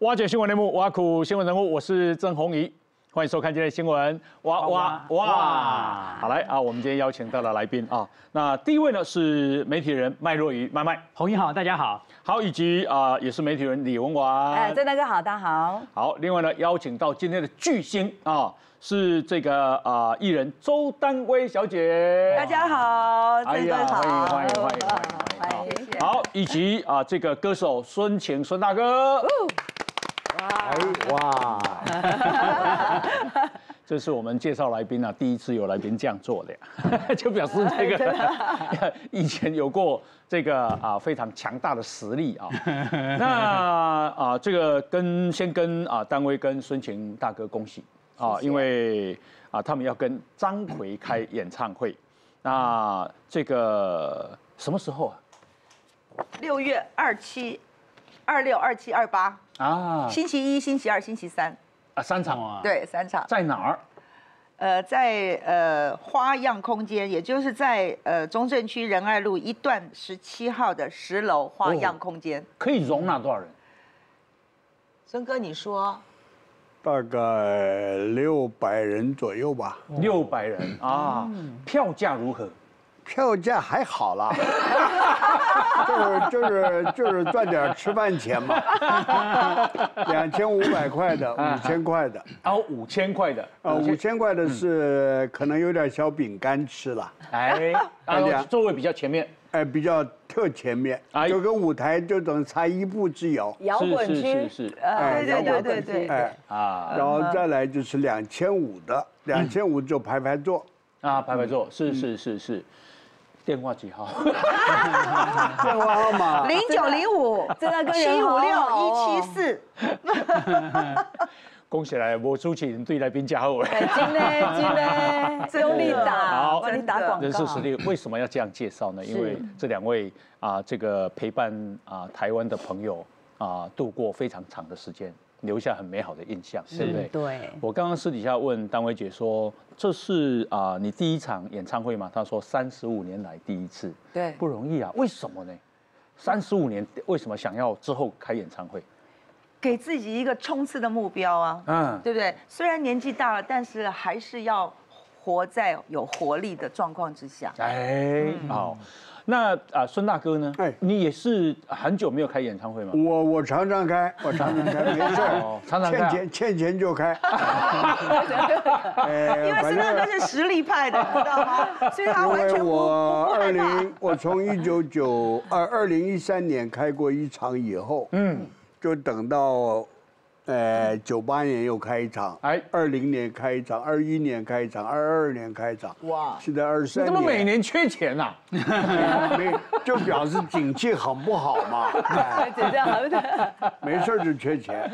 挖掘新闻内幕，挖苦新闻人物，我是曾宏仪，欢迎收看今天的新闻。好来啊，我们今天邀请到了来宾啊，那第一位呢是媒体人麦若愚，麦，宏仪好，大家好，好，以及也是媒体人李文琬，郑大哥好，大家好，好，另外呢邀请到今天的巨星啊。 是这个艺人周丹薇小姐，大家好，大家好，欢迎欢迎，好，以及这个歌手孙晴孙大哥，哇，这是我们介绍来宾啊，第一次有来宾这样做的呀，就表示这个以前有过这个非常强大的实力啊。那这个先跟丹薇跟孙晴大哥恭喜。 啊，因为他们要跟张奎开演唱会，那这个什么时候啊？6月27、26、27、28啊，星期1、星期2、星期3啊，3场啊，对，3场，在哪儿？在花样空间，也就是在中正区仁爱路1段17号的10楼花样空间，可以容纳多少人？孙哥，你说。 大概600人左右吧，600人啊，票价如何？票价还好啦，就是赚点吃饭钱嘛，2500块的，5000块的，哦，5000块的，5000块的是可能有点小饼干吃了，哎，座位比较前面。 哎，比较特前面，有个舞台就等差1步之遥。摇滚区是，哎，对，哎啊，然后再来就是2500的，2500就排座啊，排座是，电话几号？电话号码0905，真的跟756-174。 恭喜来，我主持人对来宾加厚了。真的，真力打，好，帮你打广告。人是实力，为什么要这样介绍呢？因为这2位这个陪伴台湾的朋友度过非常长的时间，留下很美好的印象，对不对？对。我刚刚私底下问丹薇姐说，这是你第一场演唱会吗？她说35年来第一次，对，不容易啊。为什么呢？35年为什么想要之后开演唱会？ 给自己一个冲刺的目标啊，对不对？虽然年纪大了，但是还是要活在有活力的状况之下。哎，好，那孙大哥呢？哎，你也是很久没有开演唱会吗？我常常开，没事，欠钱就开。因为孙大哥是实力派的，你知道吗？所以他完全我从2013年开过1场以后，就等到，98年又开1场，20年开1场，21年开1场，22年开1场，哇！现在23年，你怎么每年缺钱呐？就表示景气很不好嘛。这样好的，没事就缺钱，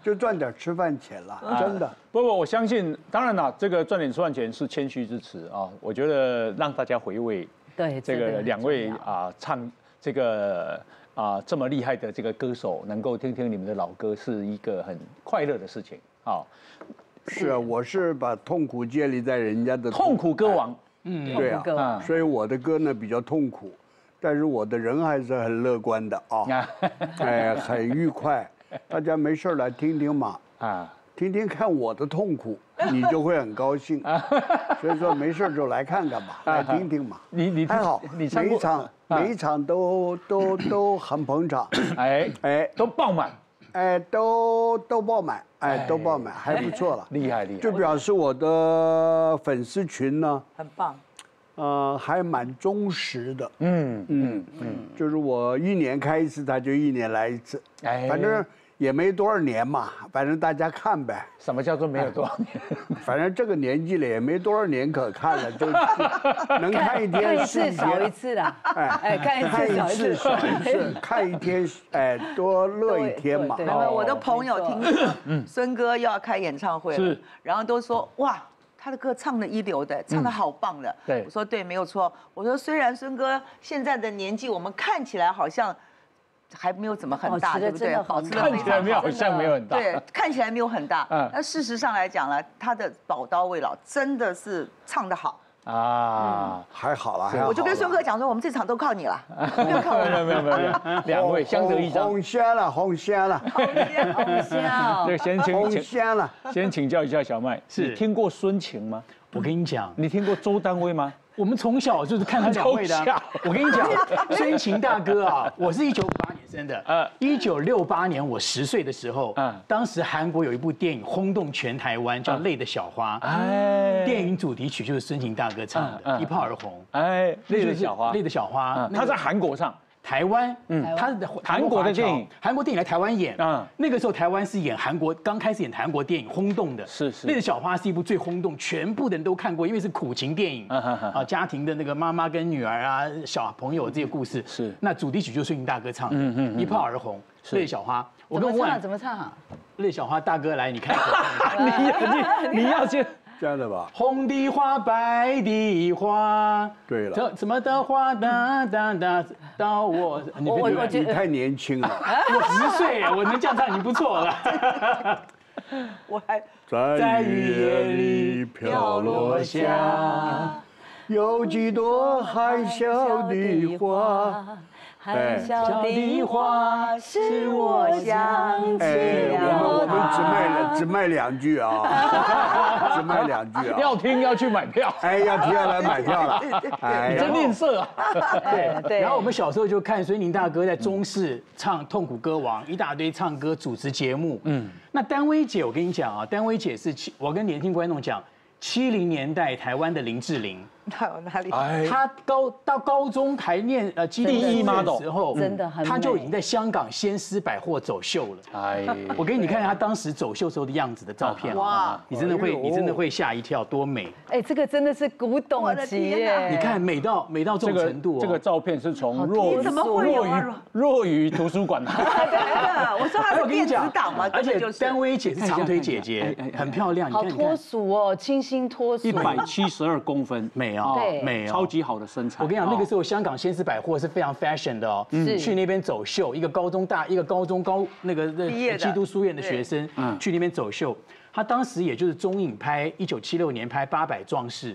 就赚点吃饭钱了，真的。不，我相信，当然啦，这个赚点吃饭钱是谦虚之词啊。我觉得让大家回味，对这个2位唱这个。 这么厉害的这个歌手，能够听听你们的老歌，是一个很快乐的事情啊。是啊，我是把痛苦建立在人家的痛苦歌王，对啊，所以我的歌呢比较痛苦，但是我的人还是很乐观的啊，哎，很愉快，大家没事来听听嘛啊。 听听看我的痛苦，你就会很高兴。所以说没事就来看看吧，来听听嘛。你还好，每一场都很捧场，都爆满，都爆满，都爆满，还不错了，厉害。就表示我的粉丝群呢，很棒，还蛮忠实的。就是我1年开1次，他就1年来1次，反正。 也没多少年嘛，反正大家看呗。什么叫做没有多少年？反正这个年纪了也没多少年可看了，就能看一天是一天，看一次少一次啦。哎，看一次少一次，看一天多乐一天嘛。我的朋友听说孙哥又要开演唱会了，然后都说哇。他的歌唱的一流的，唱的好棒的。对，我说对，没有错。我说虽然孙哥现在的年纪，我们看起来好像还没有怎么很大，对不对？保持的看起来没有好像没有很大，对，看起来没有很大。嗯，那事实上来讲呢，他的宝刀未老，真的是唱得好。 啊，还好啦，我就跟孙哥讲说，我们这场都靠你了，没有靠我，没有，两位相得益彰。红虾了，对，先请教一下小麦，你听过孙晴吗？我跟你讲，你听过周丹薇吗？我们从小就是看他两位的。我跟你讲，孙晴大哥啊，我是1958年生的，1968年我10岁的时候，当时韩国有一部电影轰动全台湾，叫《泪的小花》，电影主题曲就是孙晴大哥唱的，一炮而红。哎，泪的小花，泪的小花，他在韩国唱。 台湾，他的韩国的电影，韩国电影来台湾演，那个时候台湾是演韩国，刚开始演韩国电影轰动的，是。那个小花是一部最轰动，全部的人都看过，因为是苦情电影，啊，家庭的那个妈妈跟女儿啊，小朋友这些故事，是。那主题曲就是孙晴大哥唱的，一炮而红，泪小花。我跟我问怎么唱？泪小花，大哥来，你看，你要先。 这样的吧，红的花，白的花，对了，什么的花，哒哒哒，到我，你太年轻了，我10岁，我能这样唱已经不错了。我还在雨夜里飘落下，有几朵含笑的花，含笑的花使我想起了他。 只卖2句啊，只卖2句啊！要听要去买票，哎，要听要来买票了，哎，真吝啬啊！对，然后我们小时候就看孙宁大哥在中视唱《痛苦歌王》，一大堆唱歌主持节目。嗯，那丹薇姐，我跟你讲啊，丹薇姐是我跟年轻观众讲，70年代台湾的林志玲。她有哪里？她到高中还念第一的时候，真的很，她就已经在香港先施百货走秀了。哎，我给你看她当时走秀时候的样子的照片，哇，你真的会吓一跳，多美！哎，这个真的是古董级耶！你看美到这种程度，这个照片是从若愚图书馆拿的。真的，我说她是电子档嘛，而且丹薇姐是长腿姐姐，很漂亮，好脱俗哦，清新脱俗，172公分，美。 美哦，超级好的身材。我跟你讲，那个时候香港先施百货是非常 fashion 的哦。去那边走秀，一个高中那个基督书院的学生，去那边走秀。他当时也就是中影拍1976年拍《800壮士》，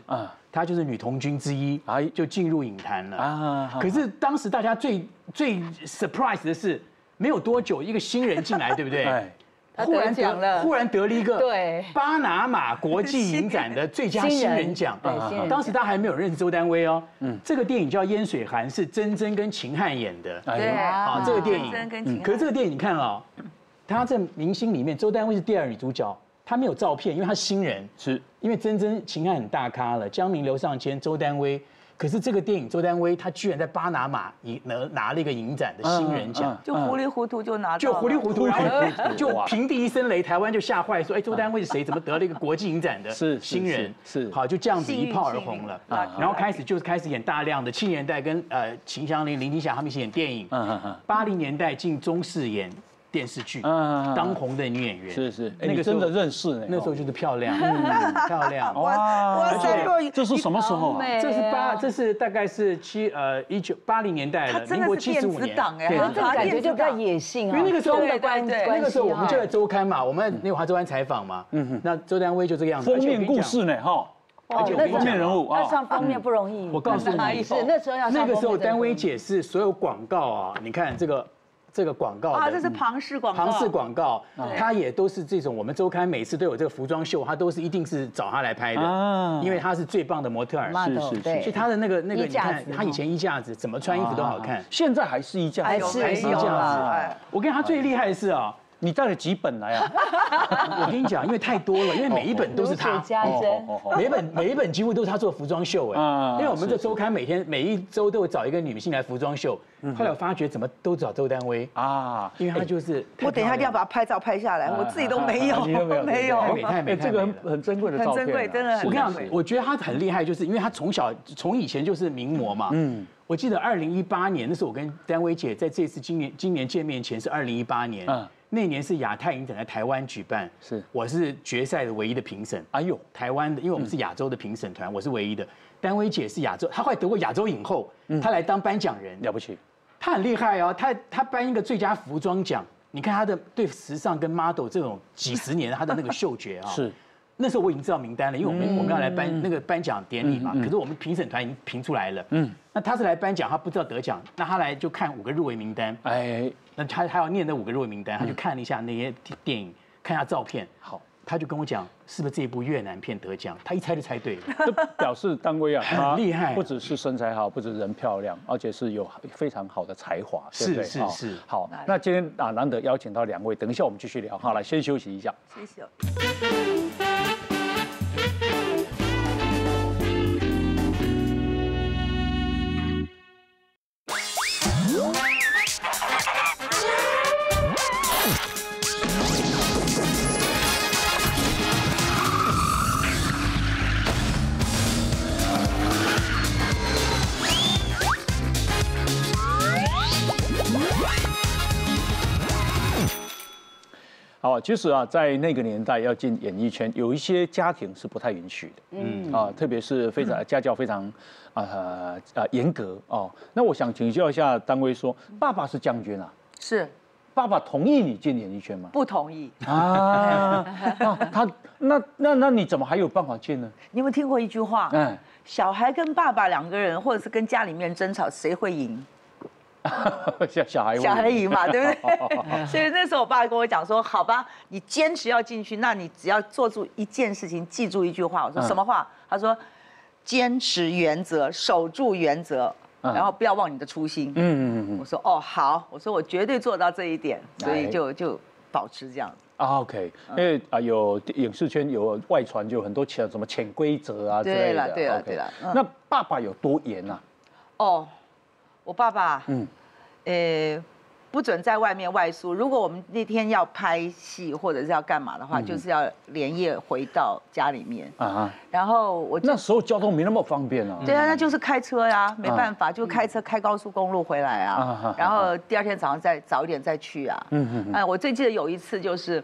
他就是女童军之一，就进入影坛了。可是当时大家最 surprise 的是，没有多久一个新人进来，对不对？ 忽然得了一个巴拿马国际影展的最佳新人奖，当时他还没有认识周丹薇哦。这个电影叫《烟水寒》，是曾曾跟秦汉演的。对啊，这个电影，可是这个电影你看哦，他在明星里面，周丹薇是第二女主角，她没有照片，因为她是新人。是，因为曾曾、秦汉很大咖了，江明、刘尚谦、周丹薇。可是这个电影，周丹薇她居然在巴拿马拿了一个影展的新人奖，就糊里糊涂就拿到，就糊里糊涂，然后就平地一声雷，台湾就吓坏，说哎，周丹薇是谁？怎么得了一个国际影展的新人？是好，就这样子一炮而红了。然后开始演大量的70年代跟秦祥林、林青霞他们一起演电影，80年代进中视演。 电视剧，当红的女演员是，那个真的认识呢。那时候就是漂亮，漂亮哇！这是什么时候啊？这是大概是1980年代了，民国75年。这种感觉就比较野性啊。因为那个时候的关系，那个时候我们就在周刊嘛，我们那华周刊采访嘛，那周丹薇就这个样子。封面故事呢，哈。 而且封面人物啊，上封面不容易。我告诉你，是那个时候，丹薇姐是所有广告啊，你看这个广告啊，这是庞氏广告。庞氏广告，它也都是这种。我们周刊每次都有这个服装秀，它都是一定是找她来拍的，因为她是最棒的模特儿。是，所以她的那个，你看她以前衣架子怎么穿衣服都好看，现在还是衣架子，还是衣架子。我跟她最厉害的是啊，你带了几本来啊？我跟你讲，因为太多了，因为每一本都是她，每一本几乎都是她做服装秀哎。因为我们这周刊每一周都有找一个女性来服装秀。 后来我发觉怎么都找周丹薇啊，因为她就是我等一下一定要把她拍照拍下来，我自己都没有，没有，这个很珍贵的照片，很珍贵，真的。我跟你讲，我觉得她很厉害，就是因为她从以前就是名模嘛。嗯，我记得2018年那时候我跟丹薇姐在这次今年见面前是2018年，那年是亚太影展在台湾举办，是我是决赛的唯一的评审。哎呦，台湾的，因为我们是亚洲的评审团，我是唯一的。丹薇姐是亚洲，她后来得过亚洲影后，她来当颁奖人，了不起。她很厉害哦，她颁一个最佳服装奖，你看她的对时尚跟 model 这种几十年她的那个嗅觉啊、哦。是。 那时候我已经知道名单了，因为我们要来颁那个颁奖典礼嘛，可是我们评审团已经评出来了。那他是来颁奖，他不知道得奖，那他来就看5个入围名单。哎，那他要念那5个入围名单，他就看了一下那些电影，看一下照片。好，他就跟我讲，是不是这一部越南片得奖？他一猜就猜对了，这表示丹薇啊，很厉害，不只是身材好，不只是人漂亮，而且是有非常好的才华，对不对？是。好，那今天啊难得邀请到2位，等一下我们继续聊。好，来先休息一下。谢谢。 好，其实啊，在那个年代要进演艺圈，有一些家庭是不太允许的，特别是非常家教非常严格哦。那我想请教一下丹薇说，爸爸是将军啊，是，爸爸同意你进演艺圈吗？不同意啊，那你怎么还有办法进呢？你有没有听过一句话？小孩跟爸爸2个人，或者是跟家里面争吵，谁会赢？ 小孩赢嘛，对不对？所以那时候我爸跟我讲说：“好吧，你坚持要进去，那你只要做出一件事情，记住一句话。”我说：“什么话？”他说：“坚持原则，守住原则，然后不要忘你的初心。”我说：“哦，好。”我说：“我绝对做到这一点。”所以就保持这样。 OK， 因为啊，有影视圈有外传，就很多什么潜规则啊之类的。对了。那爸爸有多严啊？哦。 我爸爸，不准在外面外宿。如果我们那天要拍戏或者是要干嘛的话，就是要连夜回到家里面。然后我那时候交通没那么方便啊。对啊，那就是开车呀，没办法，就开车开高速公路回来啊。然后第2天早上再早一点再去啊。我最记得有一次就是，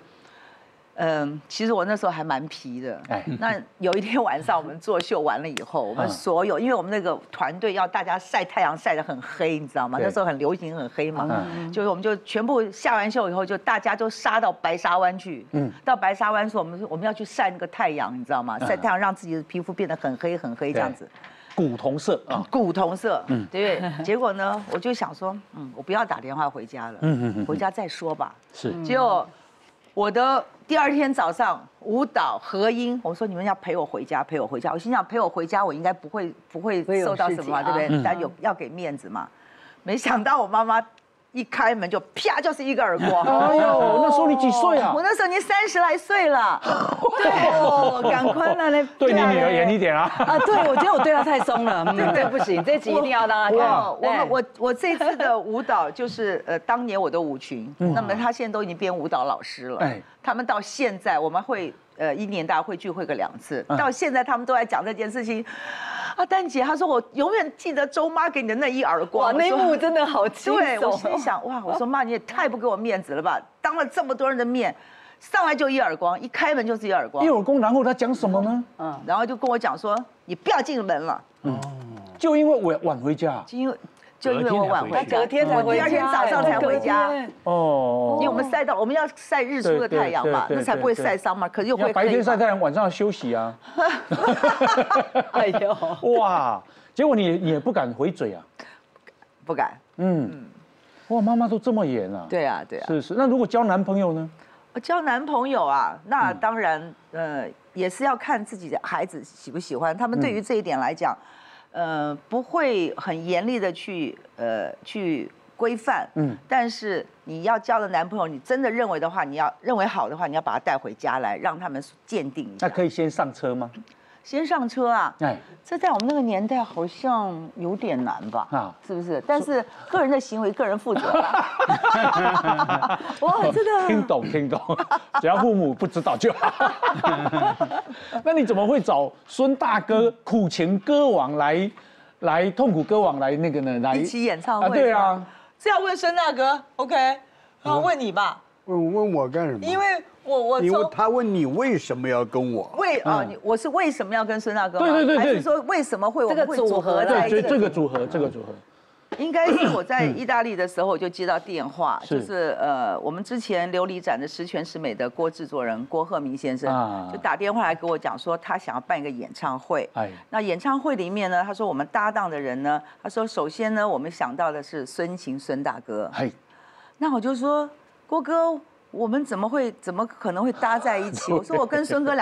其实我那时候还蛮皮的。那有一天晚上我们作秀完了以后，我们所有，因为我们那个团队要大家晒太阳晒得很黑，你知道吗？那时候很流行很黑嘛，就是我们就全部下完秀以后，就大家都杀到白沙湾去。到白沙湾说我们要去晒那个太阳，你知道吗？晒太阳让自己的皮肤变得很黑很黑这样子。古铜色啊，古铜色。对不对？结果呢，我就想说，我不要打电话回家了，回家再说吧。是。结果我的。 第2天早上，舞蹈合音，我说你们要陪我回家，陪我回家。我心想陪我回家，我应该不会受到什么，对不对？但有要给面子嘛。没想到我妈妈一开门就啪就是一个耳光。哎呦，那时候你几岁啊？我那时候已经30来岁了。对，赶快那嘞。对你女儿严一点啊。啊，对，我觉得我对她太松了。对，不行，这集一定要让她看。我这次的舞蹈就是当年我的舞群，那么她现在都已经变舞蹈老师了。 他们到现在，我们会1年大会聚会个2次，到现在他们都在讲这件事情。啊，丹姐，她说我永远记得周妈给你的那一耳光，哇，那一幕真的好惊悚。对，我心想，哇，我说妈你也太不给我面子了吧，当了这么多人的面，上来就一耳光，一开门就是一耳光。一耳光，然后他讲什么呢？然后就跟我讲说，你不要进门了。就因为我晚回家。就因为我晚回家，隔天才回家，我第2天早上才回家。哦，因为我们晒到，我们要晒日出的太阳嘛，那才不会晒伤嘛。可是又会白天晒太阳，晚上休息啊。哎呦，哇！结果你也不敢回嘴啊，不敢。哇，妈妈都这么严啊。对啊。是。那如果交男朋友呢？交男朋友啊，那当然，也是要看自己的孩子喜不喜欢。他们对于这一点来讲。 不会很严厉的去规范，但是你要交的男朋友，你真的认为的话，你要认为好的话，你要把他带回家来，让他们鉴定一下。那可以先上车吗？先上车啊！这在我们那个年代好像有点难吧？是不是？但是个人的行为，个人负责啦。哇，真的听懂，只要父母不知道就好。那你怎么会找孙大哥、苦情歌王来痛苦歌王来那个呢？来一起演唱会？对啊，这要问孙大哥。OK， 那我问你吧。问我干什么？因为我他问你为什么要跟我？我是为什么要跟孙大哥？对，还是说为什么会我们会组合在一起？这个组合。应该是我在意大利的时候就接到电话，就是我们之前琉璃展的十全十美的郭制作人郭鹤鸣先生就打电话来给我讲说，他想要办一个演唱会。那演唱会里面呢，他说我们搭档的人呢，他说首先呢，我们想到的是孙晴孙大哥。那我就说郭哥，我们怎么可能会搭在一起？我说我跟孙哥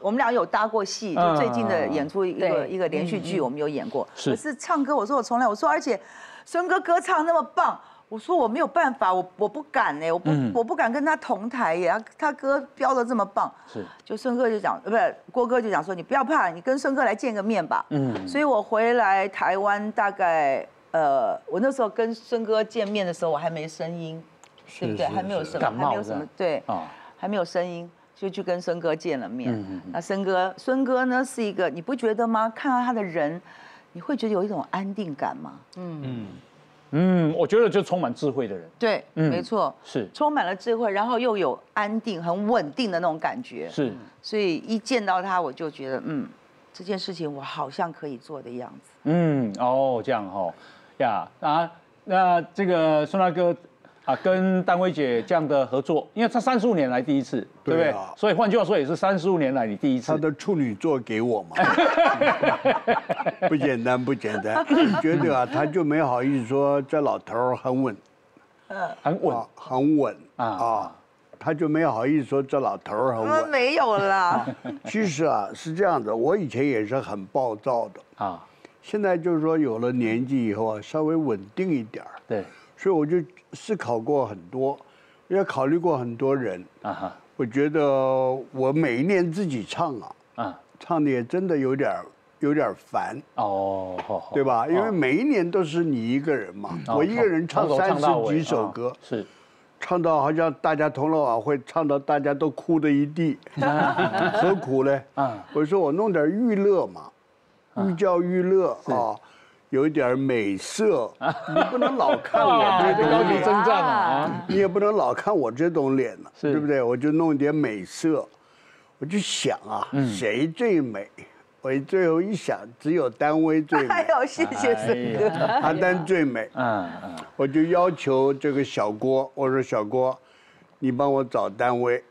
我们俩有搭过戏，就最近的演出一个连续剧，我们有演过。可是唱歌，我说而且。 孙哥歌唱那么棒，我说我没有办法，我不敢哎，我不敢跟他同台耶，他歌飙得这么棒，就孙哥就讲，郭哥就讲说你不要怕，你跟孙哥来见个面吧，所以我回来台湾大概我那时候跟孙哥见面的时候我还没声音，对不对？还没有什么对，还没有声音。 就去跟孙哥见了面，那孙哥呢是一个，你不觉得吗？看到他的人，你会觉得有一种安定感吗？我觉得就充满智慧的人，对，没错，是充满了智慧，然后又有安定、很稳定的那种感觉，是。所以一见到他，我就觉得，这件事情我好像可以做的样子。这样哦，呀啊，那这个孙大哥。 跟丹薇姐这样的合作，因为她35年来第一次，对不对？所以换句话说，也是35年来你第一次。她的处女座给我嘛，不简单，不简单。觉得啊，她就没好意思说这老头很稳，很稳啊，她就没好意思说这老头很稳。没有啦。其实啊，是这样的，我以前也是很暴躁的啊，现在就是说有了年纪以后啊，稍微稳定一点对。 所以我就思考过很多，也考虑过很多人。我觉得我每一年自己唱唱的也真的有点烦对吧？因为每一年都是你一个人嘛，我一个人唱30几首歌，是唱到好像大家同乐晚会，唱到大家都哭的一地，何苦呢？我说我弄点娱乐嘛，寓教于乐啊。 有点美色，你不能老看我这种脸，征战啊！你也不能老看我这种脸呢，对不对？我就弄点美色，我就想啊，谁最美？我最后一想，只有丹薇最美。哎呦，谢谢孙哥，阿丹最美。我就要求这个小郭，我说小郭，你帮我找丹薇。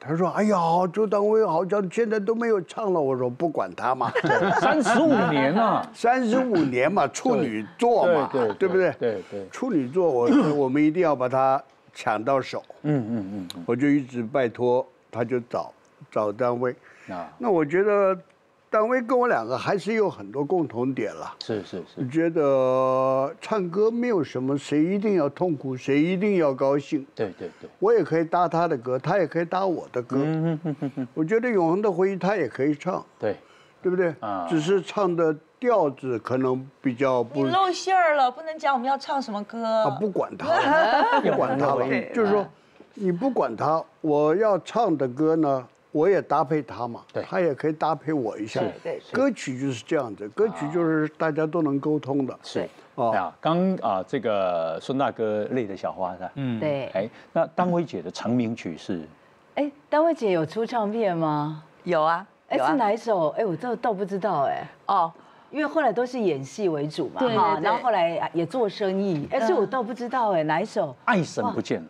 他说：“哎呀，周丹薇好像现在都没有唱了。”我说：“不管他嘛，35年啊，35年嘛，处女座嘛，对不对？对，处女座，我们一定要把他抢到手。我就一直拜托，他就找丹薇。那我觉得丹薇跟我两个还是有很多共同点了。是，我觉得唱歌没有什么谁一定要痛苦，谁一定要高兴。对，我也可以搭他的歌，他也可以搭我的歌。我觉得《永恒的回忆》他也可以唱，对不对？只是唱的调子可能比较不。你露馅儿了，不能讲我们要唱什么歌。不管他，不管他了，就是说，你不管他，我要唱的歌呢。 我也搭配他嘛，他也可以搭配我一下。歌曲就是这样子，歌曲就是大家都能沟通的。刚这个孙大哥累的小花是吧？那丹薇姐的成名曲是？丹薇姐有出唱片吗？有啊。是哪一首？我倒不知道因为后来都是演戏为主嘛，然后后来也做生意，所以我倒不知道哪一首。爱神不见了。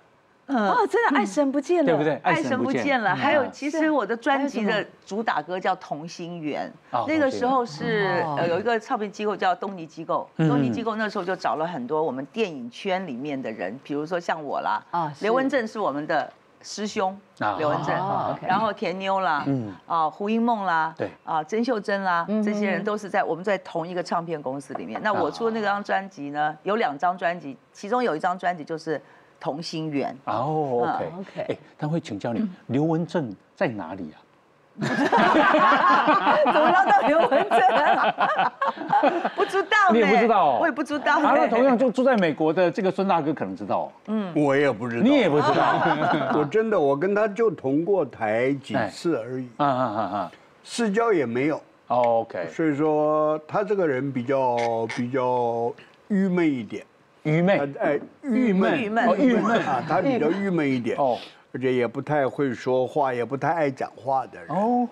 真的爱神不见了，对不对？爱神不见了。还有，其实我的专辑的主打歌叫《同心圆》，那个时候是有一个唱片机构叫东尼机构，东尼机构那时候就找了很多我们电影圈里面的人，比如说像我啦，刘文正是我们的师兄，刘文正，然后田妞啦，胡因梦啦，曾秀珍啦，这些人都是我们在同一个唱片公司里面。那我出那张专辑呢，有2张专辑，其中有一张专辑就是。 同心圆OK， 他会请教你，刘文正在哪里啊？怎么捞到刘文正？不知道，你也不知道，我也不知道。那同样就住在美国的这个孙大哥可能知道，我也不知道，你也不知道。我真的，我跟他就同过台几次而已，私交也没有。所以说他这个人比较郁闷一点。愚昧，哎，郁闷啊，他比较郁闷一点哦，而且也不太会说话，也不太爱讲话的人哦，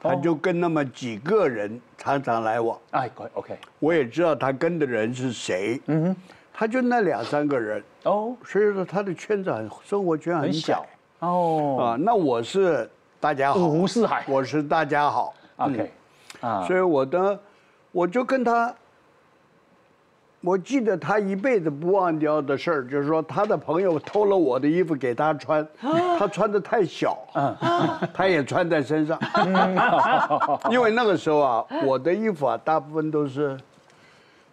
他就跟那么几个人常常来往。哎 ，OK， 我也知道他跟的人是谁，嗯哼，他就那两三个人哦，所以说他的圈子生活圈很小哦，啊，那我是大家好，五湖四海，我是大家好 ，OK， 啊，所以我就跟他。 我记得他一辈子不忘掉的事儿，就是说他的朋友偷了我的衣服给他穿，他穿的太小，他也穿在身上。因为那个时候啊，我的衣服啊，大部分都是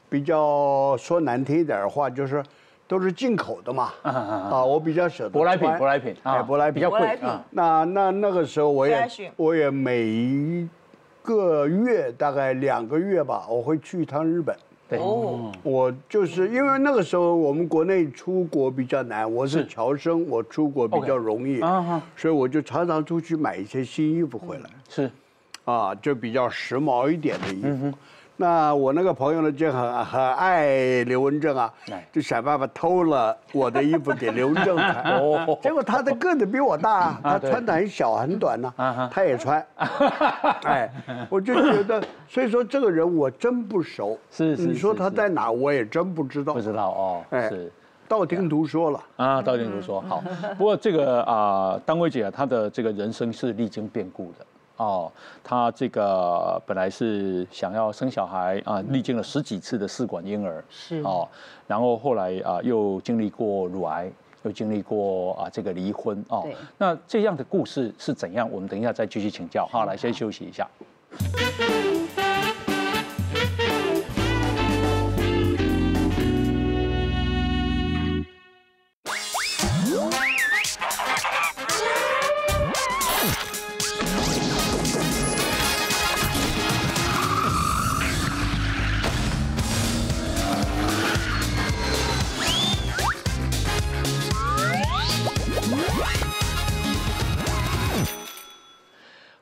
比较说难听一点的话，就是都是进口的嘛。啊，我比较舍得。舶来品啊，舶来品比较贵。那个时候我也每一个月大概2个月吧，我会去一趟日本。 哦，我就是因为那个时候我们国内出国比较难，我是侨生，我出国比较容易，所以我就常常出去买一些新衣服回来，是，啊，就比较时髦一点的衣服。那我那个朋友呢，就很爱刘文正啊，就想办法偷了我的衣服给刘文正穿。哦，结果他的个子比我大，他穿的很小很短呢，他也穿。哎，我就觉得，所以说这个人我真不熟。是是。你说他在哪，我也真不知道。不知道哦。哎，是。道听途说了啊，道听途说。好，不过这个啊，丹薇姐她的这个人生是历经变故的。 哦，他这个本来是想要生小孩啊，历经了10几次的试管婴儿，是哦，然后后来啊又经历过乳癌，又经历过啊这个离婚哦。那这样的故事是怎样？我们等一下再继续请教。好，来先休息一下。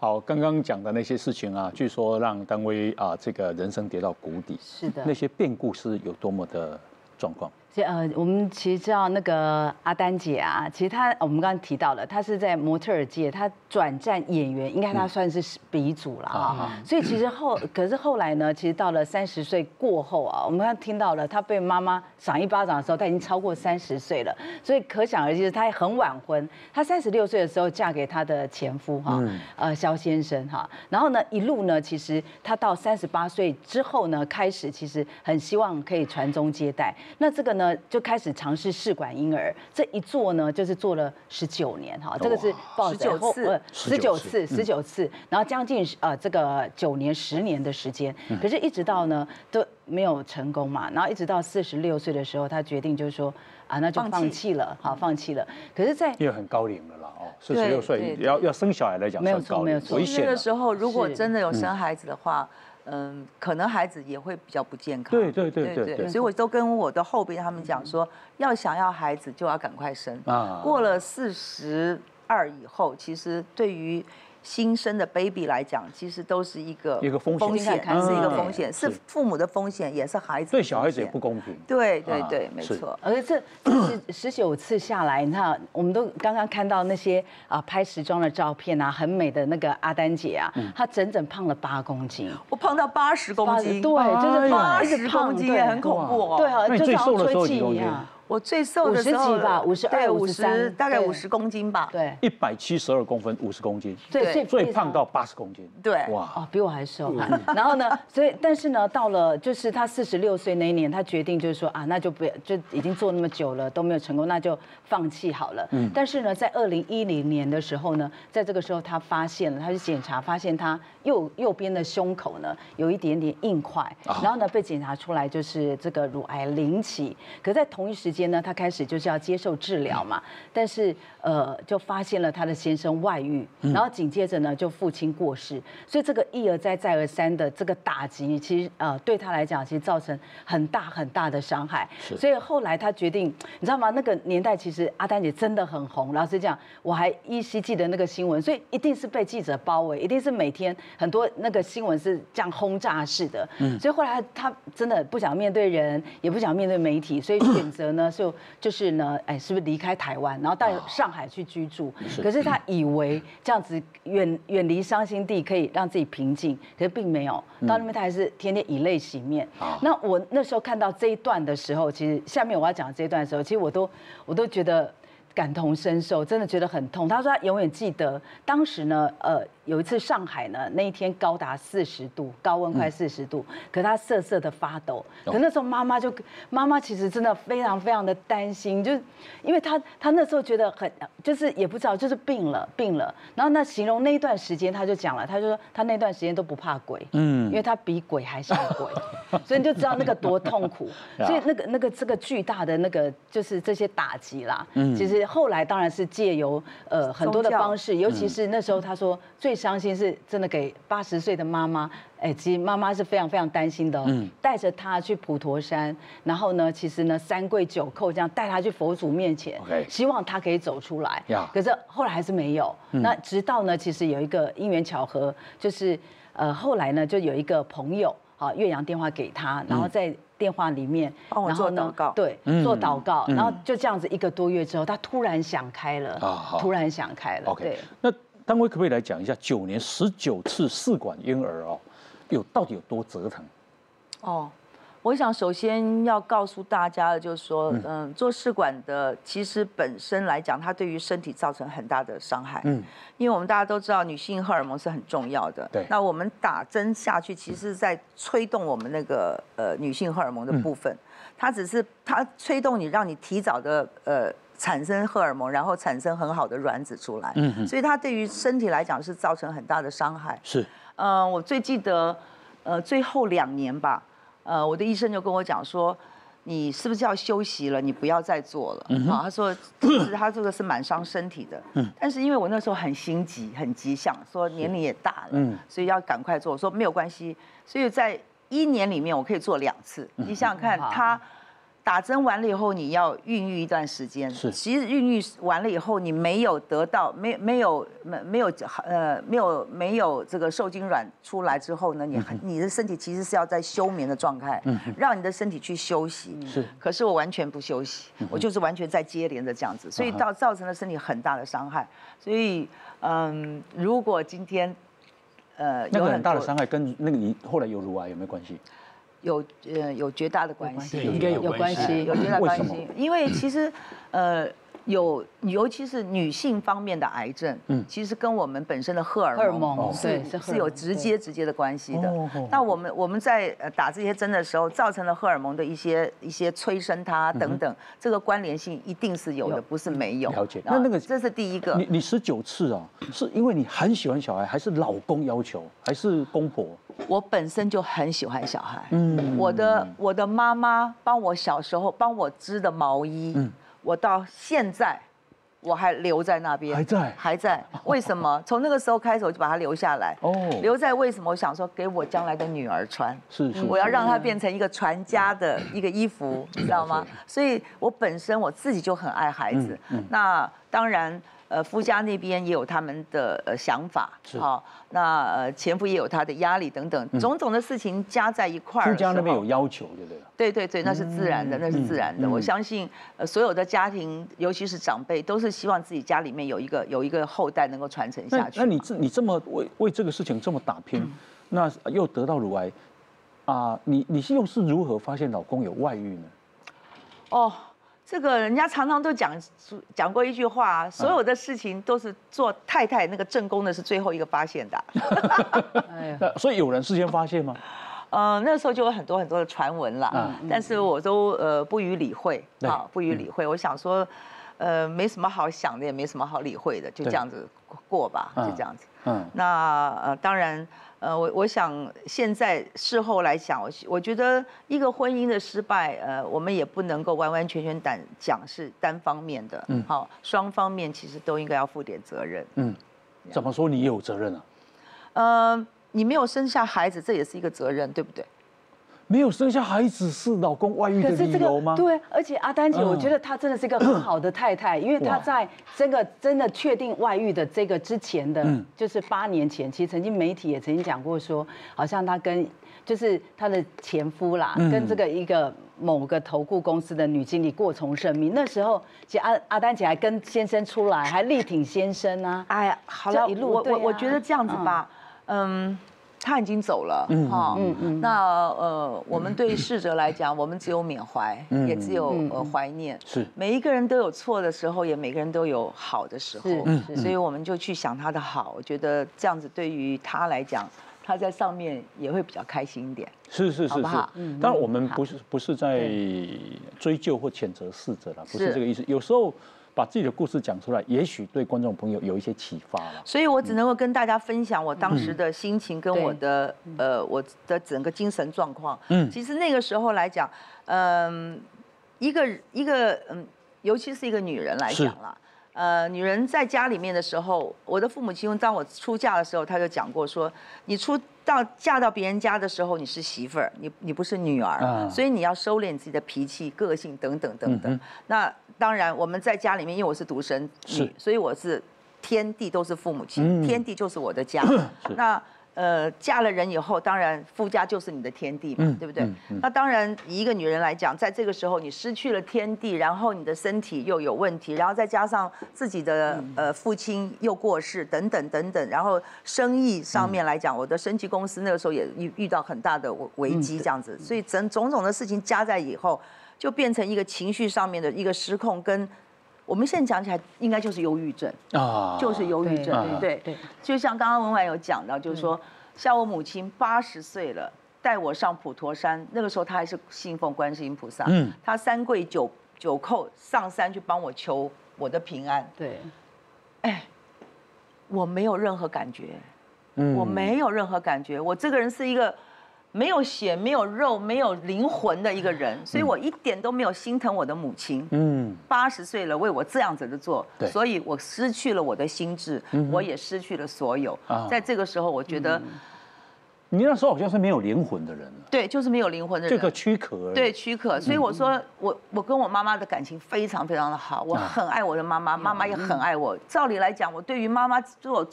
好，刚刚讲的那些事情啊，据说让丹薇啊这个人生跌到谷底。是的，那些变故是有多么的状况？我们其实知道那个阿丹姐啊，其实她我们刚刚提到了，她是在模特儿界，她转战演员，应该她算是鼻祖了啊。所以其实可是后来呢，其实到了30岁过后啊，我们刚听到了她被妈妈赏一巴掌的时候，她已经超过30岁了，所以可想而知，她很晚婚。她36岁的时候嫁给她的前夫哈、啊，肖先生哈、啊，然后呢一路呢，其实她到38岁之后呢，开始其实很希望可以传宗接代。那这个。 呢，就开始尝试试管婴儿，这一做呢，就是做了19年哈，这个是报纸后19次，然后将近这个9年10年的时间，可是一直到呢都没有成功嘛，然后一直到46岁的时候，他决定就是说啊，那就放弃了，好，放弃了。可是，在因为很高龄了啦，哦，46岁要生小孩来讲，没有错，没有错。那个时候如果真的有生孩子的话。 嗯，可能孩子也会比较不健康。对，所以我都跟我的后辈他们讲说，要想要孩子就要赶快生。啊，过了42以后，其实对于新生的 baby 来讲，其实都是一个风险，是一个风险，是父母的风险，也是孩子对小孩子也不公平。对，没错。而且这19次下来，你看，我们都刚刚看到那些啊拍时装的照片啊，很美的那个阿丹姐啊，她整整胖了8公斤，我胖到80公斤，对，就是80公斤也很恐怖哦。对啊，就像吹气一样。 我最瘦的时候50几吧，52、53，大概50公斤吧。对，172公分，50公斤。对，最胖到80公斤。对，哇，哦，比我还瘦。然后呢，所以但是呢，到了就是他46岁那一年，他决定就是说啊，那就不就已经做那么久了都没有成功，那就放弃好了。嗯。但是呢，在2010年的时候呢，在这个时候他发现了，他去检查发现他右边的胸口呢有一点点硬块，然后呢被检查出来就是这个乳癌0期。可在同一时间。间呢，她开始就是要接受治疗嘛，但是就发现了她的先生外遇，然后紧接着呢就父亲过世，所以这个一而再再而三的这个打击，其实对她来讲其实造成很大很大的伤害，所以后来她决定，你知道吗？那个年代其实阿丹姐真的很红，老实讲，我还依稀记得那个新闻，所以一定是被记者包围，一定是每天很多那个新闻是这样轰炸式的，所以后来她真的不想面对人，也不想面对媒体，所以选择呢就是呢，哎，是不是离开台湾，然后到上海去居住？可是她以为这样子远离伤心地可以让自己平静，可是并没有，到那边她还是天天以泪洗面。那我那时候看到这一段的时候，其实下面我要讲这一段的时候，其实我都觉得感同身受，真的觉得很痛。他说他永远记得当时呢，有一次上海呢那一天高达40度，高温快40度，可他瑟瑟的发抖。可那时候妈妈其实真的非常非常的担心，就是因为他那时候觉得很就是也不知道就是病了。然后那形容那一段时间，他就讲了，他就说他那段时间都不怕鬼，因为他比鬼还像鬼，所以你就知道那个多痛苦。所以那个这个巨大的那个就是这些打击啦，其实。后来当然是借由很多的方式，尤其是那时候他说最伤心是真的给80岁的妈妈，哎，其实妈妈是非常非常担心的哦，带着她去普陀山，然后呢，其实呢三跪九叩这样带她去佛祖面前，希望她可以走出来。可是后来还是没有。那直到呢，其实有一个因缘巧合，就是后来呢就有一个朋友啊，岳阳电话给她，然后在电话里面，然后呢，对，做祷告，然后就这样子1个多月之后，他突然想开了，突然想开了。OK， 那丹薇可不可以来讲一下9年19次试管婴儿哦，到底有多折腾？哦，我想首先要告诉大家的就是说，做试管的其实本身来讲，它对于身体造成很大的伤害。因为我们大家都知道女性荷尔蒙是很重要的。对。那我们打针下去，其实是在催动我们那个女性荷尔蒙的部分。它催动你，让你提早的产生荷尔蒙，然后产生很好的卵子出来。所以它对于身体来讲是造成很大的伤害。是。我最记得最后2年吧。我的医生就跟我讲说，你是不是要休息了？你不要再做了。他说，其实他做的是蛮伤身体的。但是因为我那时候很心急，很急，想说年龄也大了，所以要赶快做。我说没有关系，所以在1年里面我可以做2次。你想想看，他打针完了以后，你要孕育一段时间。其实孕育完了以后，你没有得到，没有这个受精卵出来之后呢，你的身体其实是要在休眠的状态，让你的身体去休息。是。可是我完全不休息，我就是完全在接连的这样子，所以造成了身体很大的伤害。所以，如果今天，那个很大的伤害跟那个你后来有乳癌有没有关系？有绝大的关系，应该有关系，有绝大关系。因为其实，尤其是女性方面的癌症，其实跟我们本身的荷尔蒙是有直接的关系的。那我们在打这些针的时候，造成了荷尔蒙的一些催生它等等，这个关联性一定是有的，不是没有。了解。那个这是第一个。你19次啊，是因为你很喜欢小孩，还是老公要求，还是公婆？我本身就很喜欢小孩，我的妈妈帮我小时候帮我织的毛衣，我到现在我还留在那边，还在。为什么？从那个时候开始我就把它留下来。留在为什么？我想说给我将来的女儿穿，是，我要让它变成一个传家的一个衣服，你知道吗？所以我本身我自己就很爱孩子。那当然。夫家那边也有他们的想法，好，那前夫也有他的压力等等，种种的事情加在一块儿。夫家那边有要求，对不对？对，那是自然的，那是自然的。我相信，所有的家庭，尤其是长辈，都是希望自己家里面有一个后代能够传承下去。那你这么为这个事情这么打拼，那又得到乳癌，啊，你又是如何发现老公有外遇呢？哦。这个人家常常都讲过一句话，所有的事情都是做太太那个正宫的是最后一个发现的。所以有人事先发现吗？那时候就有很多很多的传闻啦，但是我都不予理会，不予理会。我想说，没什么好想的，也没什么好理会的，就这样子过吧，就这样子。那当然，我想现在事后来讲，我觉得一个婚姻的失败，我们也不能够完完全全讲是单方面的，好，双方面其实都应该要负点责任。怎么说你有责任啊？你没有生下孩子，这也是一个责任，对不对？没有生下孩子是老公外遇的理由吗？对，而且阿丹姐，我觉得她真的是一个很好的太太，因为她在这个真的确定外遇的这个之前的，就是8年前，其实曾经媒体也曾经讲过说，好像她跟就是她的前夫啦，跟这个某个投顾公司的女经理过从甚密。那时候，其实阿丹姐还跟先生出来，还力挺先生啊。哎呀，好了，我觉得这样子吧，他已经走了，哈，那我们对逝者来讲，我们只有缅怀，也只有怀念。是，每一个人都有错的时候，也每个人都有好的时候，所以我们就去想他的好。我觉得这样子对于他来讲，他在上面也会比较开心一点。是，好不好？当然我们不是在追究或谴责逝者了，不是这个意思。有时候把自己的故事讲出来，也许对观众朋友有一些启发了。所以我只能够跟大家分享我当时的心情跟我的整个精神状况。其实那个时候来讲，一个尤其是一个女人来讲啦，女人在家里面的时候，我的父母亲当我出嫁的时候，他就讲过说，你嫁到别人家的时候，你是媳妇儿，你不是女儿，所以你要收敛自己的脾气、个性等等等等。那当然，我们在家里面，因为我是独生女，所以我是天地都是父母亲，天地就是我的家。那嫁了人以后，当然夫家就是你的天地嘛，对不对？那当然，以一个女人来讲，在这个时候你失去了天地，然后你的身体又有问题，然后再加上自己的父亲又过世等等等等，然后生意上面来讲，我的生技公司那个时候也遇到很大的危机，这样子，所以种种的事情加在以后，就变成一个情绪上面的一个失控跟。我们现在讲起来，应该就是忧郁症啊，就是忧郁症，对。就像刚刚文婉有讲到，就是说，像我母亲80岁了，带我上普陀山，那个时候她还是信奉观世音菩萨，她三跪九叩上山去帮我求我的平安。对，哎，我没有任何感觉，我没有任何感觉，我这个人是一个没有血、没有肉、没有灵魂的一个人，所以我一点都没有心疼我的母亲。80岁了，为我这样子的做，所以我失去了我的心智，我也失去了所有。在这个时候，我觉得，你那时候好像是没有灵魂的人了。对，就是没有灵魂的人，这个躯壳。对，躯壳。所以我说，我跟我妈妈的感情非常非常的好，我很爱我的妈妈，妈妈也很爱我。照理来讲，我对于妈妈做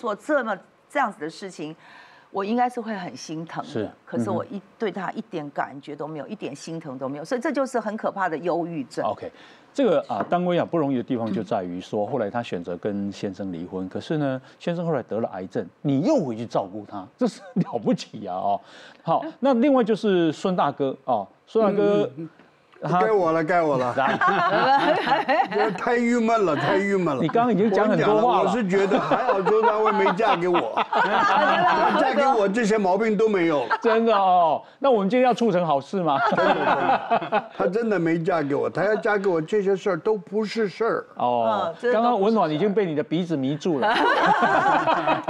这样子的事情，我应该是会很心疼的，可是我对他一点感觉都没有，一点心疼都没有，所以这就是很可怕的忧郁症。OK， 这个单薇不容易的地方就在于说，后来她选择跟先生离婚，可是呢，先生后来得了癌症，你又回去照顾他，这是了不起啊！好，那另外就是孙大哥啊，孙大哥。该我了，太郁闷了，太郁闷了！你刚刚已经讲很多话了。我是觉得还好周丹薇没嫁给我，嫁给我这些毛病都没有。真的哦，那我们今天要促成好事吗？她真的没嫁给我，她要嫁给我这些事儿都不是事儿。哦，刚刚文暖已经被你的鼻子迷住了，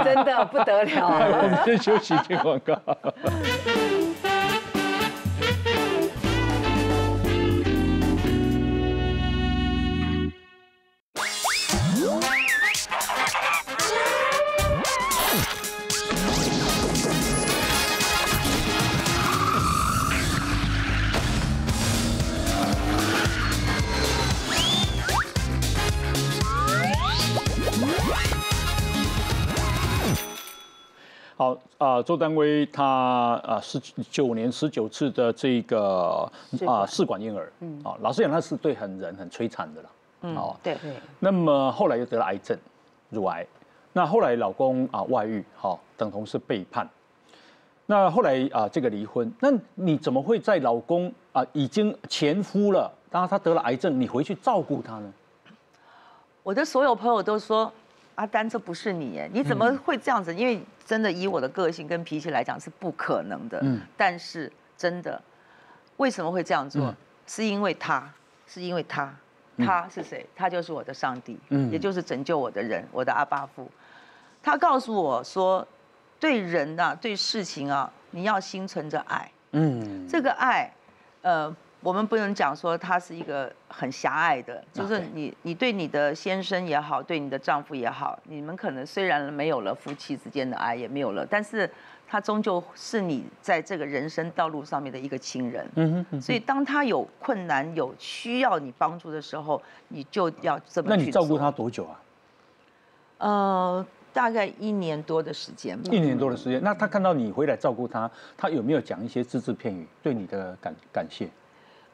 真的不得了。我们先休息，接广告。好周丹薇她19年19次的这个试管婴儿，老实讲她是对人很摧残的啦，对。那么后来又得了癌症，乳癌。那后来老公外遇，等同是背叛。那后来这个离婚，那你怎么会在老公已经前夫了，然后他得了癌症，你回去照顾他呢？我的所有朋友都说。阿丹，这不是你耶？你怎么会这样子？因为真的以我的个性跟脾气来讲是不可能的。但是真的，为什么会这样做？是因为他，他是谁？他就是我的上帝，也就是拯救我的人，我的阿爸父。他告诉我说，对人呐、对事情啊，你要心存着爱。嗯，这个爱，我们不能讲说它是一个很狭隘的，就是你对你的先生也好，对你的丈夫也好，你们可能虽然没有了夫妻之间的爱，也没有了，但是他终究是你在这个人生道路上面的一个亲人。嗯哼，所以当他有困难、有需要你帮助的时候，你就要这么去做。那你照顾他多久啊？大概1年多的时间吧。1年多的时间，那他看到你回来照顾他，他有没有讲一些只字片语对你的感谢？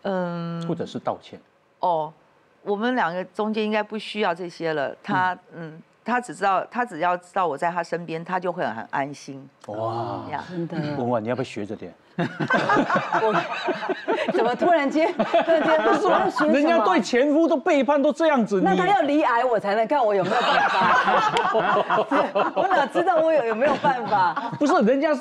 嗯，或者是道歉？哦，我们两个中间应该不需要这些了。他只要知道我在他身边，他就会很安心。哇，真的。文婉，你要不要学着点？怎么突然间不说要学什么？人家对前夫都背叛都这样子，那他要离癌我才能看我有没有办法。我哪知道我有没有办法？不是，人家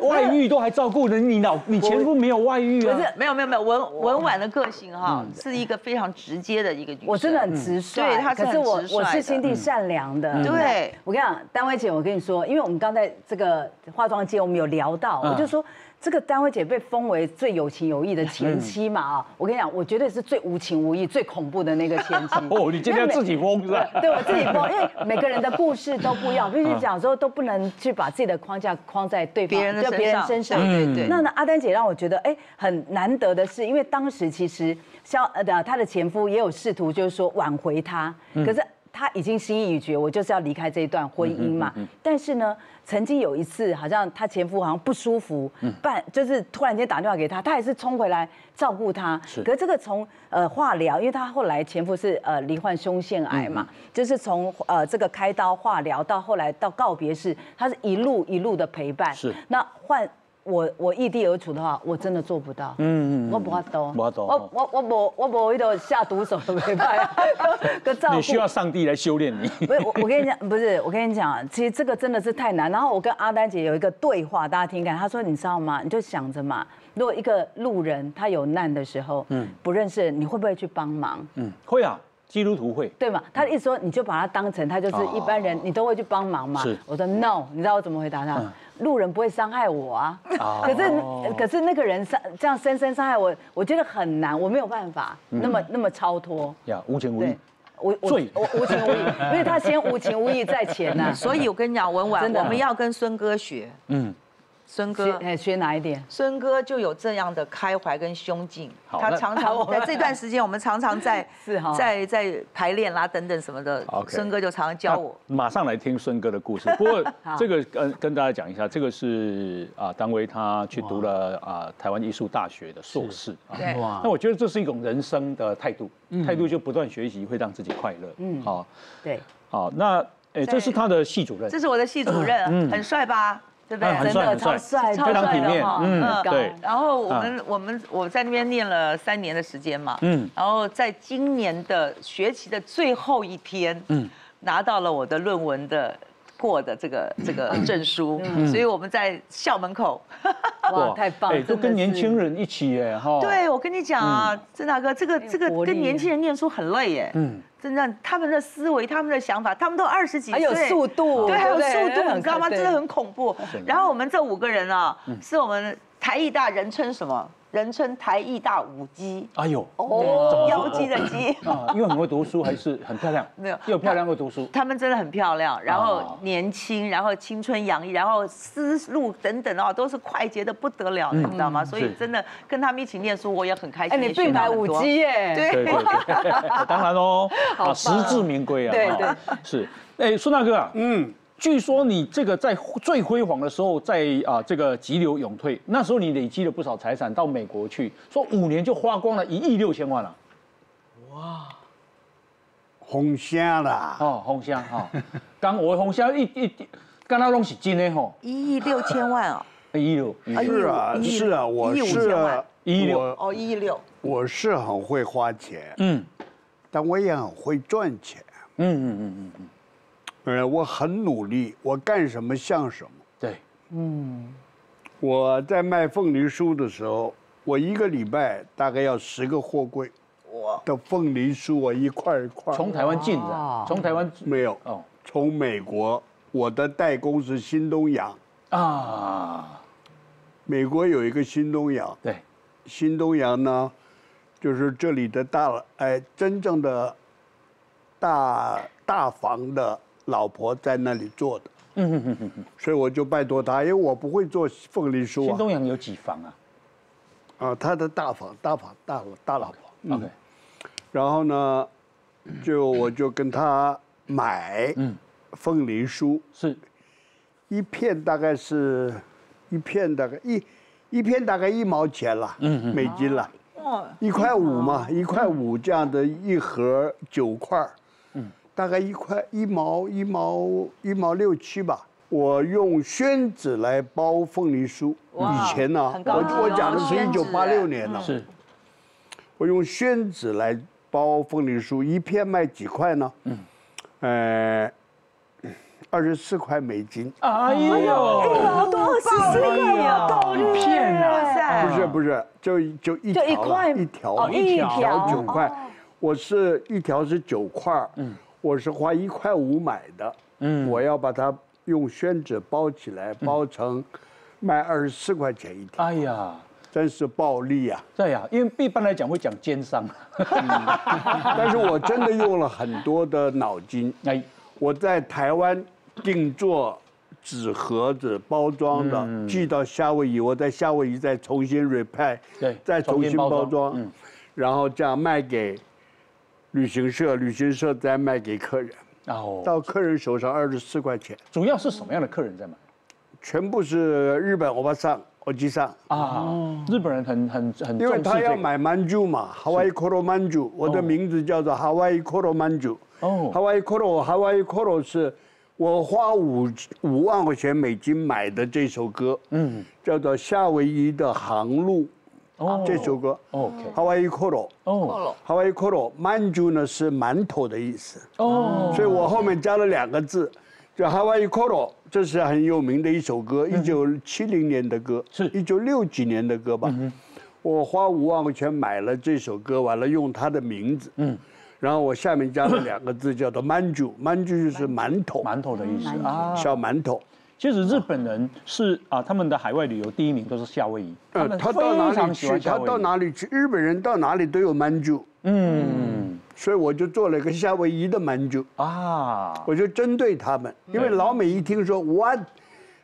外遇都还照顾人，你前夫没有外遇啊？不是，没有。文婉的个性哈，是一个非常直接的一个女生。我真的很直率，对，她是很直率的。可是我是心地善良的。对，我跟你讲，丹薇姐，我跟你说，因为我们刚才这个化妆间我们有聊到，我就说。这个丹薇姐被封为最有情有义的前妻嘛啊！我跟你讲，我绝对是最无情无义、最恐怖的那个前妻。哦，你今天自己封是吧？对，我自己封，因为每个人的故事都不一样，必须讲说都不能去把自己的框架框在对方、别人身上。对。那阿丹姐让我觉得很难得的是，因为当时其实她的前夫也有试图就是说挽回她，可是。他已经心意已决，我就是要离开这一段婚姻嘛。但是呢，曾经有一次，好像他前夫好像不舒服，就是突然间打电话给他，他还是冲回来照顾他。可是这个从化疗，因为他后来前夫是罹患胸腺癌嘛，就是从这个开刀化疗到后来到告别式，他是一路的陪伴。是。那换我异地而处的话，我真的做不到。我不怕刀，我无那种下毒手的陪伴。你需要上帝来修炼你。不是，我跟你讲，不是，我跟你讲，其实这个真的是太难。然后我跟阿丹姐有一个对话，大家听看。她说：“你知道吗？你就想着嘛，如果一个路人他有难的时候，不认识人，你会不会去帮忙？”会啊。基督徒会对嘛？他一说你就把他当成他就是一般人，你都会去帮忙嘛。我说 no， 你知道我怎么回答他？路人不会伤害我啊。可是那个人这样深深伤害我，我觉得很难，我没有办法那么超脱。呀，无情无义。我无情无义，因为他先无情无义在前呐。所以我跟你讲，文婉，我们要跟孙哥学。孙哥，学哪一点？孙哥就有这样的开怀跟胸襟，他常常在这段时间，我们常常在排练啦等等什么的，孙哥就常常教我。马上来听孙哥的故事。不过这个跟大家讲一下，这个是丹薇他去读了台湾艺术大学的硕士。对。那我觉得这是一种人生的态度，就不断学习会让自己快乐。好。对。好，那这是他的系主任。这是我的系主任，很帅吧？对不对？真的超帅，非常体面。对。然后我在那边念了3年的时间嘛。然后在今年的学期的最后一天，拿到了我的论文的过的这个证书。所以我们在校门口。哇，太棒了！都跟年轻人一起耶，哈。对，我跟你讲啊，郑大哥，这个跟年轻人念书很累耶。真的，他们的思维、他们的想法，他们都20几岁，还有速度，对，还有速度，你知道吗？真的很恐怖。然后我们这5个人啊，是我们台艺大人称什么？人称台艺大5鸡。哎呦，哦，妖姬的姬。因为很会读书，还是很漂亮。没有，又漂亮又读书。他们真的很漂亮，然后年轻，然后青春洋溢，然后思路等等啊，都是快捷的不得了，你知道吗？所以真的跟他们一起念书，我也很开心。你并排5鸡耶？对。当然哦，啊，实至名归啊。对。是，孙大哥啊，据说你这个在最辉煌的时候，在这个急流勇退，那时候你累积了不少财产到美国去，说5年就花光了1亿6千万了。哇，红虾啦！哦，红虾哈，刚我红虾一，刚那东西真的吼，1亿6千万哦，1亿6，是啊，我是1亿6哦，1亿6，我是很会花钱，但我也很会赚钱，我很努力，我干什么像什么。对，我在卖凤梨酥的时候，我1个礼拜大概要10个货柜的凤梨酥，我一块一块从台湾进的，从台湾没有，从美国我的代工是新东阳啊，美国有一个新东阳，对，新东阳呢，就是这里的大真正的大房的老婆在那里做的，所以我就拜托他，因为我不会做凤梨酥啊。新东阳有几房啊？啊，他的大老婆。OK， 然后呢，我就跟他买，凤梨酥是，一片大概1毛钱了，美金了，1块5嘛，1块5这样的一盒9块，大概1毛6、7吧。我用宣纸来包凤梨酥，以前呢，我讲的是1986年了，是，我用宣纸来包凤梨酥，一片卖几块呢？24块美金。哎呦，好多24块啊！一片啊！不是，就一条9块，我是一条是9块，我是花1块5买的，我要把它用宣纸包起来，包成卖24块钱一条。哎呀！真是暴利啊！对呀，因为一般来讲会讲奸商，但是我真的用了很多的脑筋。我在台湾定做纸盒子包装的，寄到夏威夷，我在夏威夷再重新 repack， 再重新包装，然后这样卖给旅行社，旅行社再卖给客人，到客人手上24块钱。主要是什么样的客人在买？全部是日本欧巴桑。我记上啊，日本人很重视，因为他要买曼珠嘛 ，Hawaii Kolo 曼珠，我的名字叫做 Hawaii Kolo 曼珠。哦 ，Hawaii Kolo 是我花5万块钱美金买的这首歌，叫做《夏威夷的航路》。哦，这首歌。OK，Hawaii Kolo。哦 ，Hawaii Kolo 曼珠呢是馒头的意思。哦，所以我后面加了2个字。叫 Hawaii Kolo， 这是很有名的一首歌，1970年的歌，是1960几年的歌吧。我花5万块钱买了这首歌，完了用它的名字，然后我下面加了2个字，叫做“manju”，“manju” 就是馒头，馒头的意思啊，小馒头。其实日本人是啊，他们的海外旅游第1名都是夏威夷，他到哪里去？日本人到哪里都有“manju”。所以我就做了一个夏威夷的满洲啊，我就针对他们，因为老美一听说我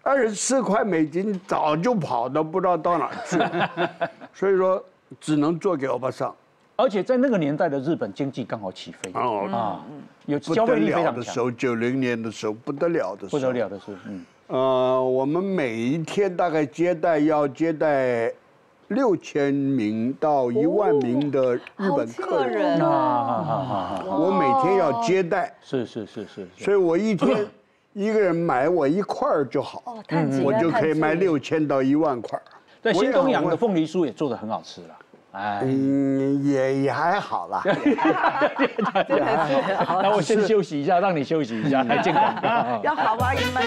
24块美金，早就跑到不知道到哪去，所以说只能做给欧巴桑。而且在那个年代的日本经济刚好起飞啊，有消费力非常强。90年的时候不得了的时候，我们每一天大概要接待。6000名到1万名的日本客人啊！我每天要接待，是，所以我一天一个人买我1块就好，我就可以卖6000到1万块。在新东阳的凤梨酥也做得很好吃了，也还好啦。那我先休息一下，让你休息一下，来健康。要好啊，你们。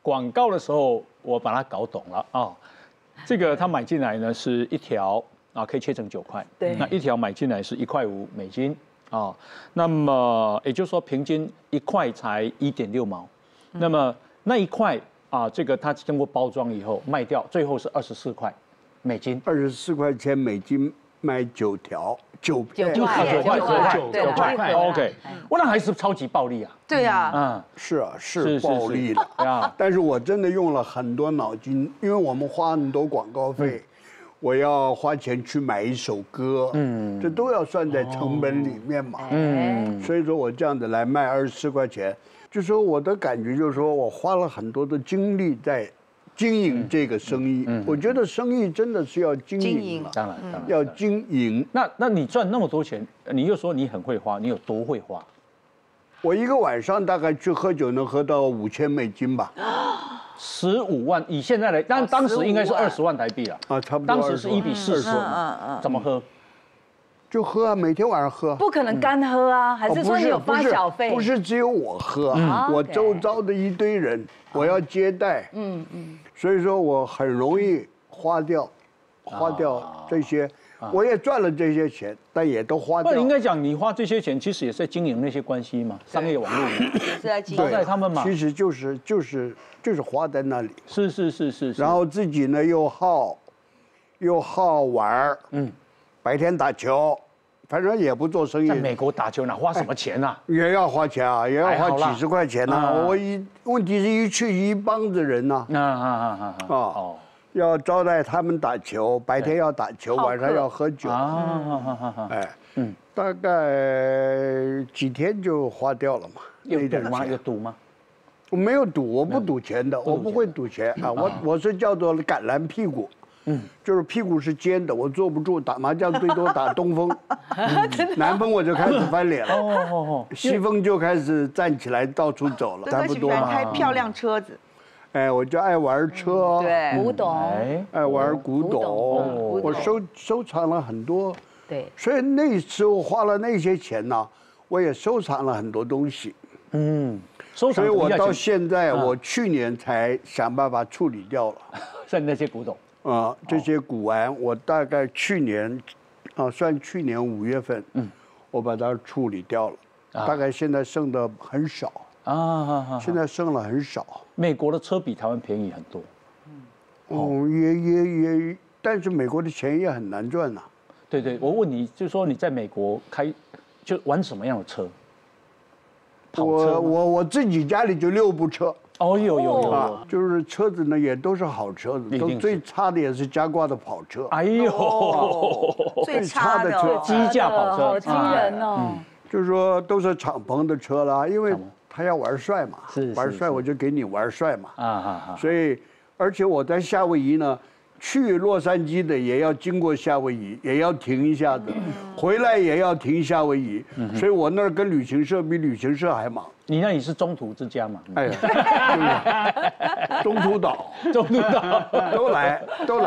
广告的时候，我把它搞懂了啊。这个他买进来呢是一条啊，可以切成9块。对，那一条买进来是1块5美金啊。那么也就是说，平均1块才1.6毛。那么那1块啊，这个它经过包装以后卖掉，最后是24块美金。24块钱美金卖9条。9块 ，OK， 我那还是超级暴利啊！对呀，是暴利的啊！但是我真的用了很多脑筋，因为我们花很多广告费，我要花钱去买一首歌，这都要算在成本里面嘛，所以说我这样子来卖24块钱，就说我的感觉就是说我花了很多的精力在经营这个生意，我觉得生意真的是要经营嘛，当然要经营。那你赚那么多钱，你又说你很会花，你有多会花？我一个晚上大概去喝酒能喝到5000美金吧。 15万，以现在的，但当时应该是20万台币了啊，差不多。当时是1:40，怎么喝？就喝啊，每天晚上喝。不可能干喝啊，还是说有发小费？不是只有我喝，我周遭的一堆人，我要接待，所以说我很容易花掉这些。 我也赚了这些钱，但也都花掉。不应该讲，你花这些钱，其实也是在经营那些关系嘛，商业网络是在经营他们嘛。其实就是花在那里。是。然后自己呢又好玩，白天打球，反正也不做生意。在美国打球哪花什么钱啊？也要花钱啊，也要花几十块钱呐。问题是一去一帮子人呐。哦。 要招待他们打球，白天要打球，晚上要喝酒。哎，大概几天就花掉了嘛。有赌吗？我没有赌，我不赌钱的，我不会赌钱啊。我是叫做橄榄屁股，就是屁股是尖的，我坐不住，打麻将最多打东风，南风我就开始翻脸了，西风就开始站起来到处走了，差不多嘛。开漂亮车子。 哎，我就爱玩车，对，古董，爱玩古董，我收藏了很多，对，所以那时候花了那些钱呢，我也收藏了很多东西，收藏。所以我到现在，我去年才想办法处理掉了，像那些古董啊，这些古玩，我大概去年，啊，算去年5月份，我把它处理掉了，大概现在剩的很少。 啊，现在剩了很少。美国的车比台湾便宜很多，哦，也，但是美国的钱也很难赚呐。对对，我问你，就是说你在美国开，就玩什么样的车？我自己家里就6部车。哦，有，就是车子呢也都是好车子，都最差的也是加挂的跑车。哎呦，最差的车，机架跑车，好惊人哦。就是说都是敞篷的车啦，因为。 他要玩帅嘛，玩帅我就给你玩帅嘛。所以，而且我在夏威夷呢，去洛杉矶的也要经过夏威夷，也要停一下子，回来也要停夏威夷。所以我那儿跟旅行社比旅行社还忙。你那里是中途之家嘛？哎呀，中途岛都来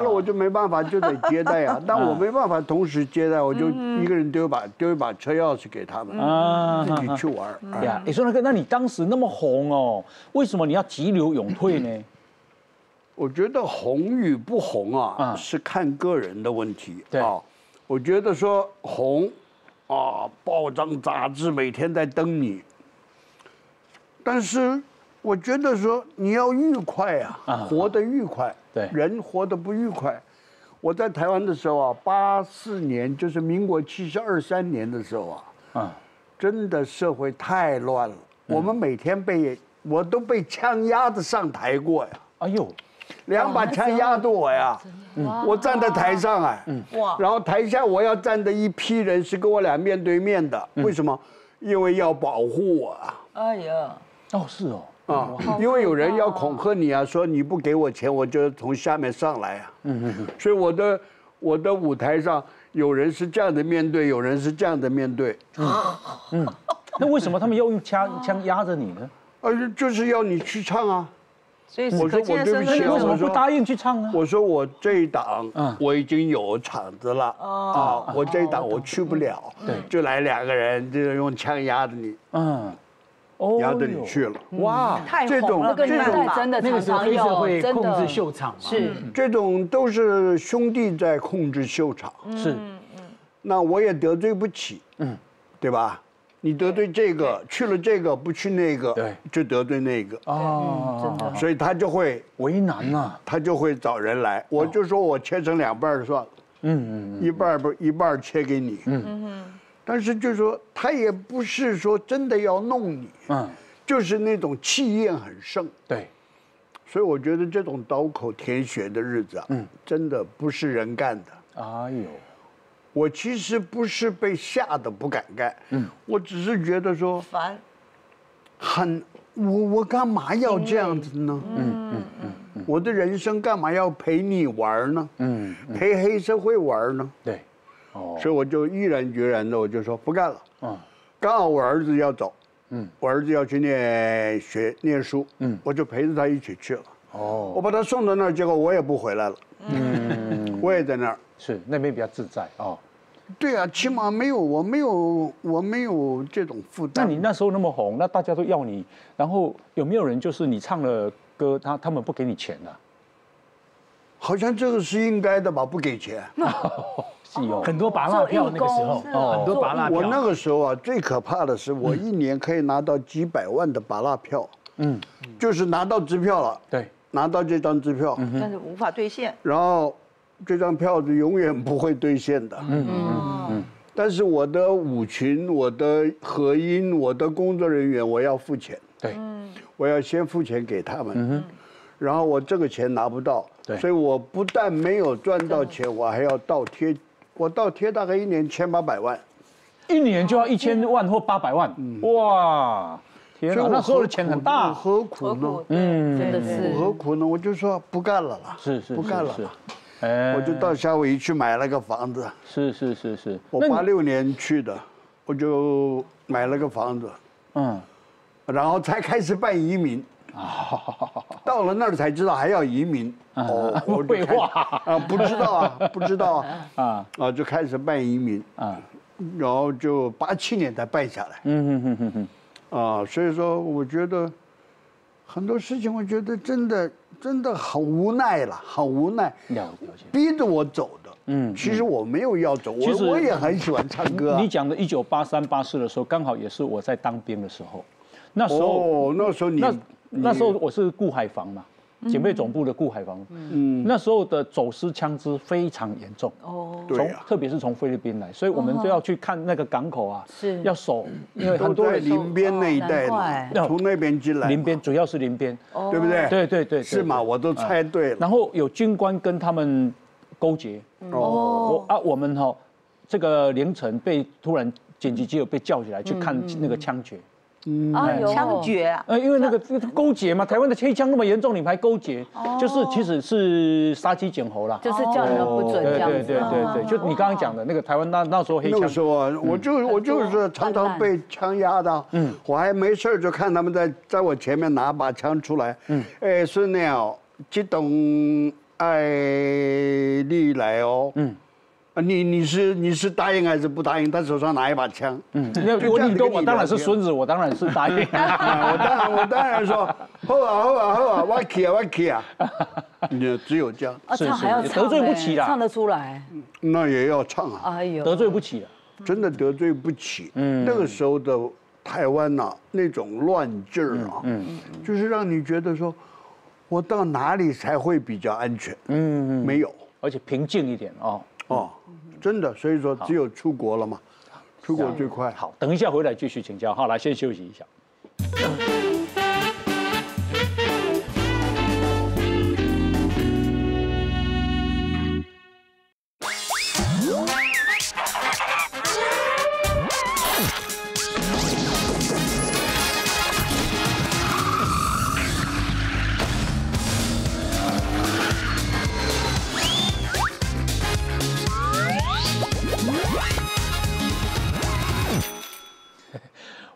了，我就没办法，就得接待呀。但我没办法同时接待，我就一个人丢一把车钥匙给他们，自己去玩。哎呀，你说那个，那你当时那么红哦，为什么你要急流勇退呢？我觉得红与不红啊，是看个人的问题啊。我觉得说红啊，报章杂志每天在登你。 但是，我觉得说你要愉快啊，活得愉快。对，人活得不愉快。我在台湾的时候啊，84年就是民国73年的时候啊，真的社会太乱了。我们每天我都被枪压着上台过呀。哎呦，2把枪压着我呀！我站在台上哎，然后台下我要站的一批人是跟我俩面对面的，为什么？因为要保护我啊。哎呀。 哦，是哦，啊，因为有人要恐吓你啊，说你不给我钱，我就从下面上来啊。所以我的舞台上有人是这样的面对，有人是这样的面对。那为什么他们要用枪压着你呢？就是要你去唱啊。所以我说我对不起，为什么不答应去唱呢？我说我这一档我已经有场子了啊，我这一档我去不了，就来2个人，就用枪压着你。压着你去了，哇！这种真的常常有，真的控制秀场是这种都是兄弟在控制秀场，是。那我也得罪不起，对吧？你得罪这个去了这个不去那个，对，就得罪那个哦，真的。所以他就会为难啊，他就会找人来。我就说我切成2半算了，一半切给你，但是就是说，他也不是说真的要弄你，就是那种气焰很盛。对，所以我觉得这种刀口舔血的日子啊，真的不是人干的。哎呦，我其实不是被吓得不敢干，我只是觉得说烦，我干嘛要这样子呢？我的人生干嘛要陪你玩呢？陪黑社会玩呢？对。 所以我就毅然决然的，我就说不干了。刚好我儿子要走，嗯，我儿子要去念书，嗯，我就陪着他一起去了。哦，我把他送到那儿，结果我也不回来了。嗯，我也在那儿。是那边比较自在哦。对啊，起码没有我没有这种负担。那你那时候那么红，那大家都要你，然后有没有人就是你唱了歌，他们不给你钱啊？好像这个是应该的吧，不给钱。很多拔蜡票那个时候，很多拔蜡票。我那个时候啊，最可怕的是我一年可以拿到几百万的拔蜡票，嗯，就是拿到支票了，对，拿到这张支票，但是无法兑现。然后这张票是永远不会兑现的，嗯，但是我的舞群、我的合音、我的工作人员，我要付钱，对，我要先付钱给他们，嗯。 然后我这个钱拿不到，所以我不但没有赚到钱，我还要倒贴。我倒贴大概一年1800万，一年就要1000万或800万，哇！天哪，那时候的钱很大，何苦呢？嗯，真的是何苦呢？我就说不干了啦，是不干了啦。哎，我就到夏威夷去买了个房子，是，我86年去的，我就买了个房子，嗯，然后才开始办移民。 到了那儿才知道还要移民哦，我废话啊，不知道啊，就开始办移民啊，然后就87年才办下来，啊，所以说我觉得很多事情，我觉得真的很无奈了，很无奈，逼着我走的，嗯，其实我没有要走，我也很喜欢唱歌。你讲的1983、84的时候，刚好也是我在当兵的时候，那时候哦，那时候你。 那时候我是顾海防嘛，警备总部的顾海防。嗯，那时候的走私枪支非常严重哦，从特别是从菲律宾来，所以我们都要去看那个港口啊，是要守，因为很多人林边那一带，从那边进来。林边主要是林边，对不对？对，是嘛？我都猜对了。然后有军官跟他们勾结，哦，我们哈，这个凌晨被突然紧急集合被叫起来去看那个枪决。 啊，有枪决啊！因为那个勾结嘛，台湾的黑枪那么严重，你们还勾结，就是其实是杀鸡儆猴啦，就是叫你们不准这样子。对，就你刚刚讲的那个台湾那时候黑枪。那时候啊，我就是常常被枪压的，嗯，我还没事就看他们在我前面拿把枪出来，嗯，哎，孙鸟，激动爱丽来哦，嗯。 啊，你是答应还是不答应？他手上拿一把枪，嗯，我当然是孙子，我当然是答应，我当然说好啊，我去啊，你只有这样，唱还要唱，得罪不起啦，唱得出来，那也要唱啊，哎呦，得罪不起啊，真的得罪不起，嗯，那个时候的台湾呐，那种乱劲儿啊，嗯，就是让你觉得说，我到哪里才会比较安全？嗯，没有，而且平静一点哦。 哦，真的，所以说只有出国了嘛，出国最快。好，等一下回来继续请教。好，来先休息一下。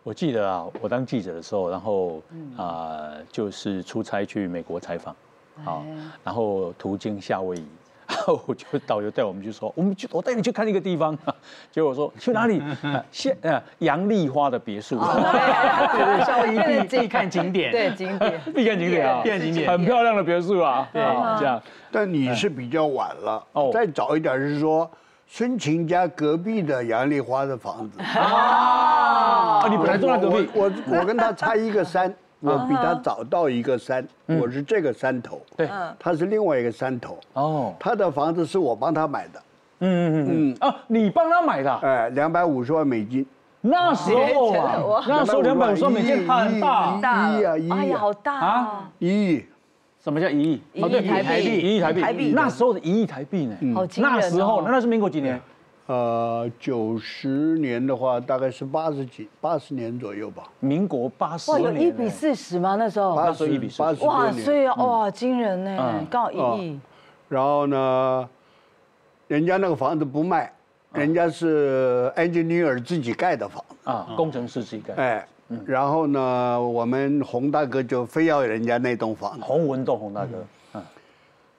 我记得啊，我当记者的时候，然后就是出差去美国采访，好，然后途经夏威夷，然后我就导游带我们去说，我带你去看一个地方，结果我说去哪里？杨丽花的别墅，夏威夷必看景点，对景点，必看景点啊，必看景点，很漂亮的别墅啊，对，这样。但你是比较晚了，再早一点是说。 孙晴家隔壁的杨丽花的房子啊！你本来住在隔壁，我跟他差一个山，我比他早到一个山，我是这个山头，对，他是另外一个山头哦。他的房子是我帮他买的，你帮他买的？哎，250万美金，那时候啊，那时候250万美金很大，1亿啊，好大啊，1亿。 什么叫1亿？1亿台币，1亿台币。那时候的1亿台币呢？好惊人！那时候，那是民国几年？90年的话，大概是80年左右吧。民国80年。哇，有1比40吗？那时候？80比40。哇，所以哇，惊人呢，刚好1亿。然后呢，人家那个房子不卖，人家是engineer自己盖的房子啊，工程师自己盖。哎，然后呢，我们洪大哥就非要人家那栋房子。洪文栋洪大哥，嗯，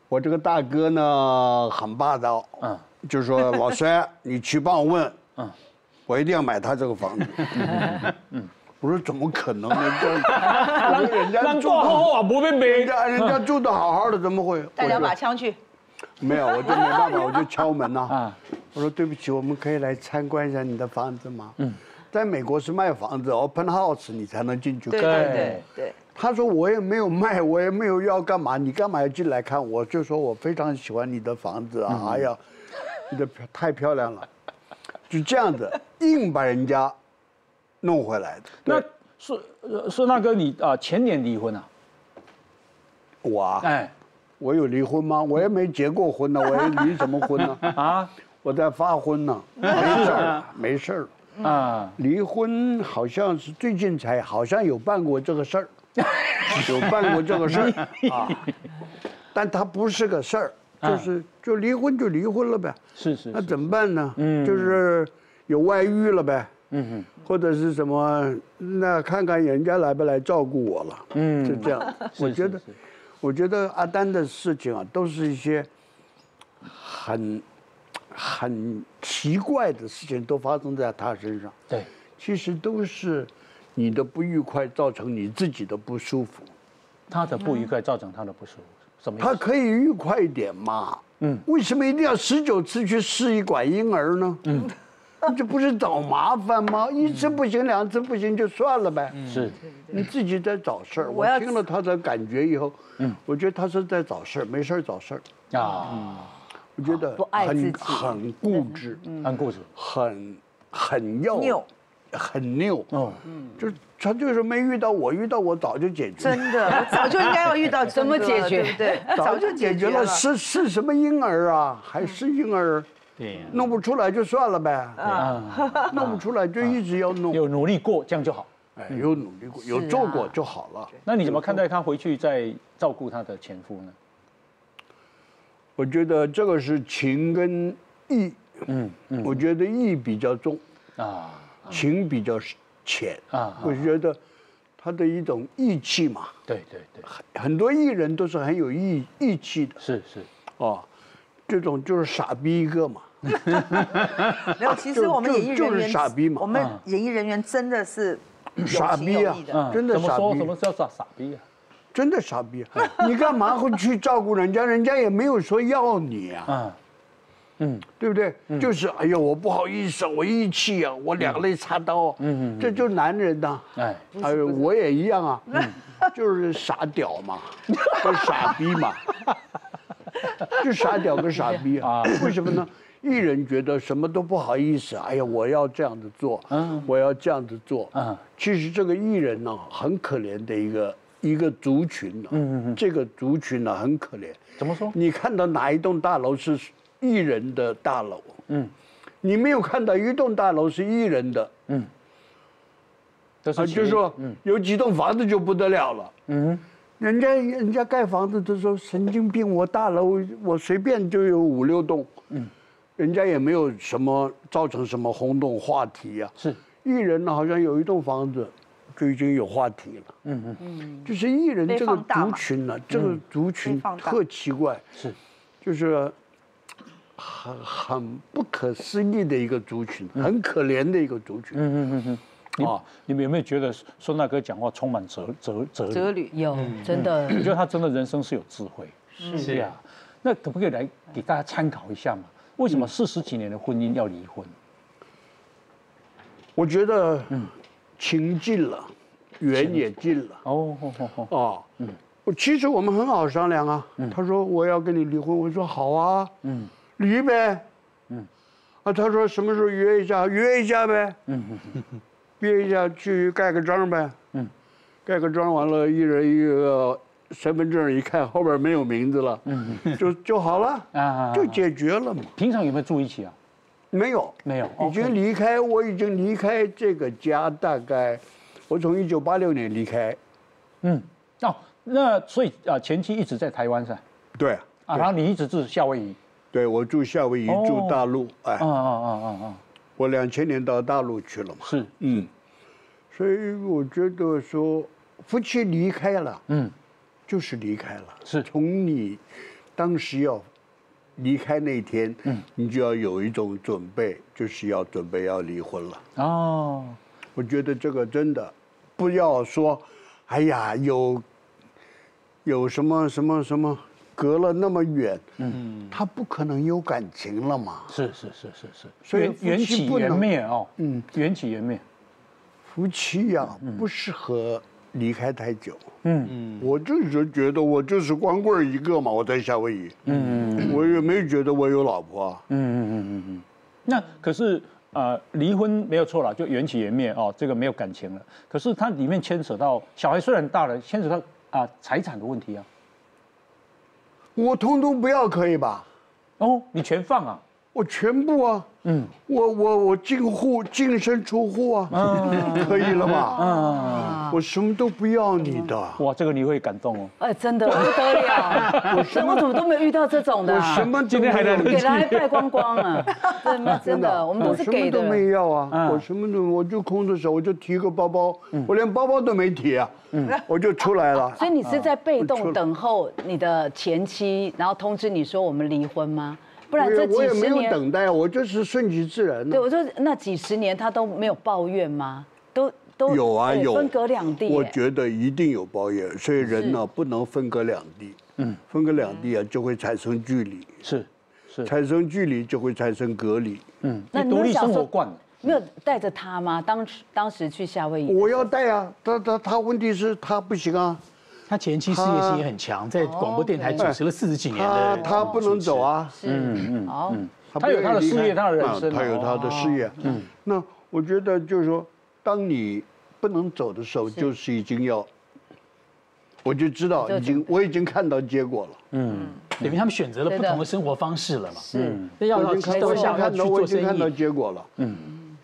我这个大哥呢很霸道，嗯，就说老三，你去帮我问，嗯，我一定要买他这个房子。嗯，我说怎么可能呢？人家住得好好，不被买，人家住得好好的，怎么会？带两把枪去。没有，我就没办法，我就敲门呐。啊，我说对不起，我们可以来参观一下你的房子吗？嗯。 在美国是卖房子 ，open house 你才能进去看。对。他说我也没有卖，我也没有要干嘛，你干嘛要进来看？我就说我非常喜欢你的房子啊，哎呀，你的太漂亮了，就这样子硬把人家弄回来的。那顺大哥你啊前年离婚啊？我啊？哎，我有离婚吗？我也没结过婚呢，我也离什么婚呢？啊，我在发婚呢，没事儿。 啊，离婚好像是最近才好像有办过这个事儿，啊，但它不是个事儿，就离婚了呗。是。那怎么办呢？嗯，就是有外遇了呗。嗯哼，或者是什么？那看看人家来不来照顾我了。嗯，就这样。我觉得阿丹的事情啊，都是一些很奇怪的事情都发生在他身上。对，其实都是你的不愉快造成你自己的不舒服。他的不愉快造成他的不舒服，什么意思？他可以愉快一点嘛。嗯。为什么一定要19次去试一管婴儿呢？嗯。这不是找麻烦吗？一次不行，2次不行就算了呗。是。你自己在找事儿。我听了他的感觉以后，嗯，我觉得他是在找事儿，没事儿找事儿。啊。 我觉得很固执，很固执，很拗，嗯嗯，就是他就是没遇到我，遇到我早就解决。真的，我早就应该要遇到，怎么解决？对，早就解决了。是什么婴儿啊？还是婴儿？对，弄不出来就算了呗。啊，弄不出来就一直要弄。有努力过，这样就好。哎，有努力过，有做过就好了。那你怎么看待他回去再照顾他的前夫呢？ 我觉得这个是情跟义，我觉得义比较重，啊，情比较浅，啊，我觉得他的一种义气嘛，对，很多艺人都是很有义气的，是，哦，这种就是傻逼一个嘛，没有，其实我们演艺人员就是傻逼嘛，我们演艺人员真的是傻逼啊，真的傻逼，什么叫傻逼啊？ 真的傻逼，你干嘛会去照顾人家？人家也没有说要你啊，嗯，对不对？就是哎呀，我不好意思，我义气啊，我两肋插刀，这就是男人呐，哎，我也一样啊，就是傻屌嘛，跟傻逼嘛，就傻屌跟傻逼啊，为什么呢？艺人觉得什么都不好意思，哎呀，我要这样子做，我要这样子做，其实这个艺人呢，很可怜的一个族群呢，这个族群呢很可怜。怎么说？你看到哪一栋大楼是艺人的大楼？嗯，你没有看到一栋大楼是艺人的。嗯，就是说，有几栋房子就不得了了。嗯，人家盖房子都说神经病，我大楼我随便就有5、6栋。嗯，人家也没有什么造成什么轰动话题啊。是，艺人呢好像有一栋房子。 就已经有话题了，就是艺人这个族群呢，这个族群特奇怪，是，就是很不可思议的一个族群，很可怜的一个族群。你们有没有觉得孙大哥讲话充满哲理？有，真的，我觉得他真的人生是有智慧。是呀，那可不可以来给大家参考一下嘛？为什么40几年的婚姻要离婚？我觉得，情近了，缘也近了。哦，其实我们很好商量啊。他说我要跟你离婚，我说好啊，离呗。啊，他说什么时候约一下？约一下呗。约一下去盖个章呗。盖个章完了，一人一个身份证，一看后边没有名字了，就好了，就解决了嘛。平常有没有住一起啊？ 没有，我已经离开这个家，大概我从1986年离开。那所以啊，前妻一直在台湾是吧？对啊，然后你一直住夏威夷？对，我住夏威夷，住大陆，哎，我2000年到大陆去了嘛。是，所以我觉得说，夫妻离开了，嗯，就是离开了。是从你当时要离开那天，嗯，你就要有一种准备，就是要准备要离婚了。哦，我觉得这个真的不要说，哎呀，有什么。 隔了那么远，嗯，他不可能有感情了嘛。是，所以缘起缘灭哦，嗯，缘起缘灭。夫妻呀，不适合离开太久。嗯，我就是觉得我就是光棍一个嘛，我在夏威夷。嗯，我也没觉得我有老婆啊。嗯。那可是离婚没有错了，就缘起缘灭哦，这个没有感情了。可是它里面牵扯到小孩虽然大了，牵扯到财产的问题啊。 我通通不要可以吧？哦，你全放啊？我全部啊。嗯，我净身出户啊，可以了吧？嗯，我什么都不要你的。哇，这个你会感动哦。哎，真的不得了，我怎么都没有遇到这种的。我什么今天还给他还败光光啊？真的，我们都是给的。我什么都没要啊，我什么都我就空着手，我就提个包包，我连包包都没提啊。 嗯，我就出来了。所以你是在被动等候你的前妻，然后通知你说我们离婚吗？不然这几十年我也没有等待，我就是顺其自然。对，我说那几十年他都没有抱怨吗？都有啊，有分隔两地。我觉得一定有抱怨，所以人呢不能分隔两地。嗯，分隔两地啊就会产生距离。是，产生距离就会产生隔离。嗯，那独立生活惯了。 没有带着他吗？当时去夏威夷，我要带啊。他问题是，他不行啊。他前期事业心也很强，在广播电台主持了40几年的。他不能走啊。嗯，他有他的事业，他的人生，他有他的事业。嗯，那我觉得就是说，当你不能走的时候，就是已经要，我就知道我已经看到结果了。嗯。 等于他们选择了不同的生活方式了嘛？是，那要知道一下，要去做生意。看到结果了，嗯，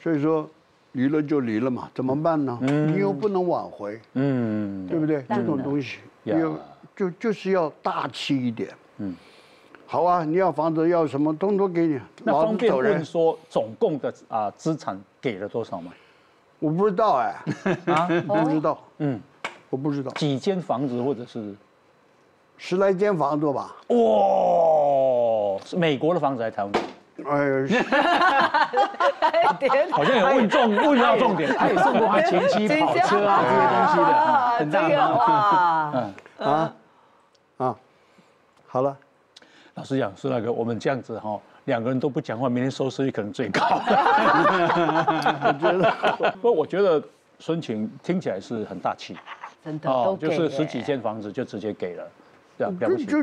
所以说离了就离了嘛，怎么办呢？你又不能挽回，嗯，对不对？这种东西，就是要大气一点，嗯，好啊，你要房子要什么，通通给你。那方便问说总共的资产给了多少吗？我不知道哎，不知道，嗯，我不知道几间房子或者是。 10来间房子吧。哇，是美国的房子还是台湾的？哎，好像有问到重点。他也送过他前妻跑车啊这些东西的，很大方。好了，老实讲，是那个我们这样子哈，两个人都不讲话，明天收视率可能最高。我觉得孙晴听起来是很大气，真的哦，就是10几间房子就直接给了。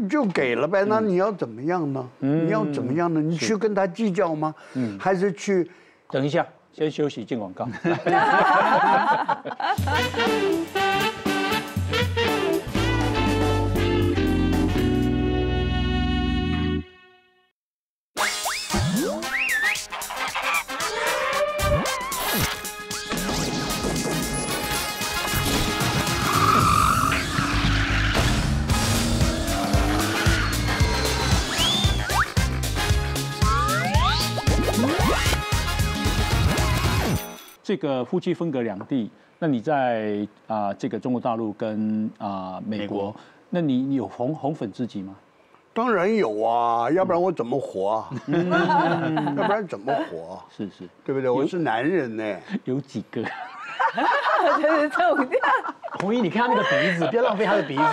就给了呗，那你要怎么样呢？你要怎么样呢？你去跟他计较吗？嗯，还是去？等一下，先休息，进广告。这个夫妻分隔两地，那你在这个中国大陆跟美国，那你有红粉知己吗？当然有啊，要不然我怎么活啊？要不然怎么活？是，对不对？我是男人呢。有几个？真是臭掉！红衣，你看他那个鼻子，不要浪费他的鼻子。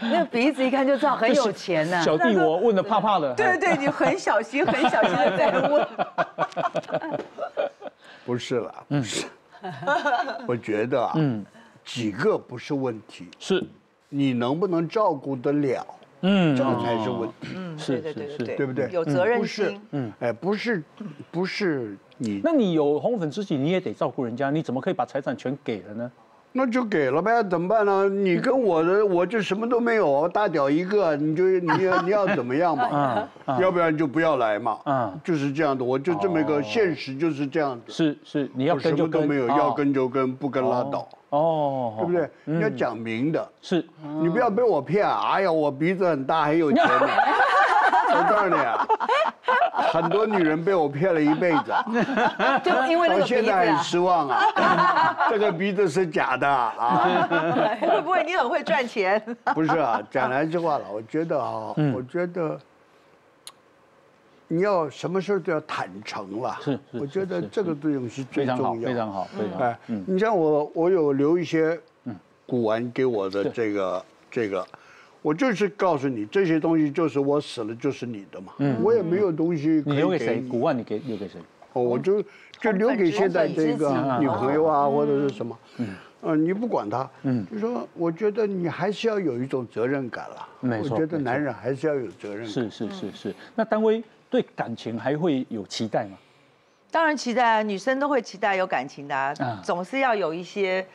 那鼻子一看就知道很有钱呢。小弟，我问的怕怕的。对，你很小心的在问。不是，我觉得几个不是问题，是你能不能照顾得了，这才是问题。是，对不对？有责任心。不是。 那你有红粉知己，你也得照顾人家，你怎么可以把财产全给了呢？那就给了呗，怎么办呢？你跟我的，我就什么都没有，大屌一个，你要怎么样嘛？要不然就不要来嘛。就是这样的，我就这么一个现实，就是这样子。是，你要跟就跟，什么都没有，要跟就跟，不跟拉倒。哦，对不对？你要讲明的，是你不要被我骗。哎呀，我鼻子很大，很有钱的。我告诉你啊，很多女人被我骗了一辈子，就因为那个鼻子，我现在很失望啊。这个鼻子是假的啊。会不会你很会赚钱？不是啊，讲良心话了，我觉得啊，我觉得你要什么事都要坦诚了。是，我觉得这个对你是最重要。非常好，非常好。哎，你像我有留一些古玩给我的这个。 我就是告诉你，这些东西就是我死了就是你的嘛，我也没有东西可以给你。你留给谁？古玩你给留给谁？哦，我就留给现在这个女朋友啊，或者是什么，你不管她，就说我觉得你还是要有一种责任感了。没错，我觉得男人还是要有责任感。是。那丹薇对感情还会有期待吗？当然期待啊，女生都会期待有感情的啊，总是要有一些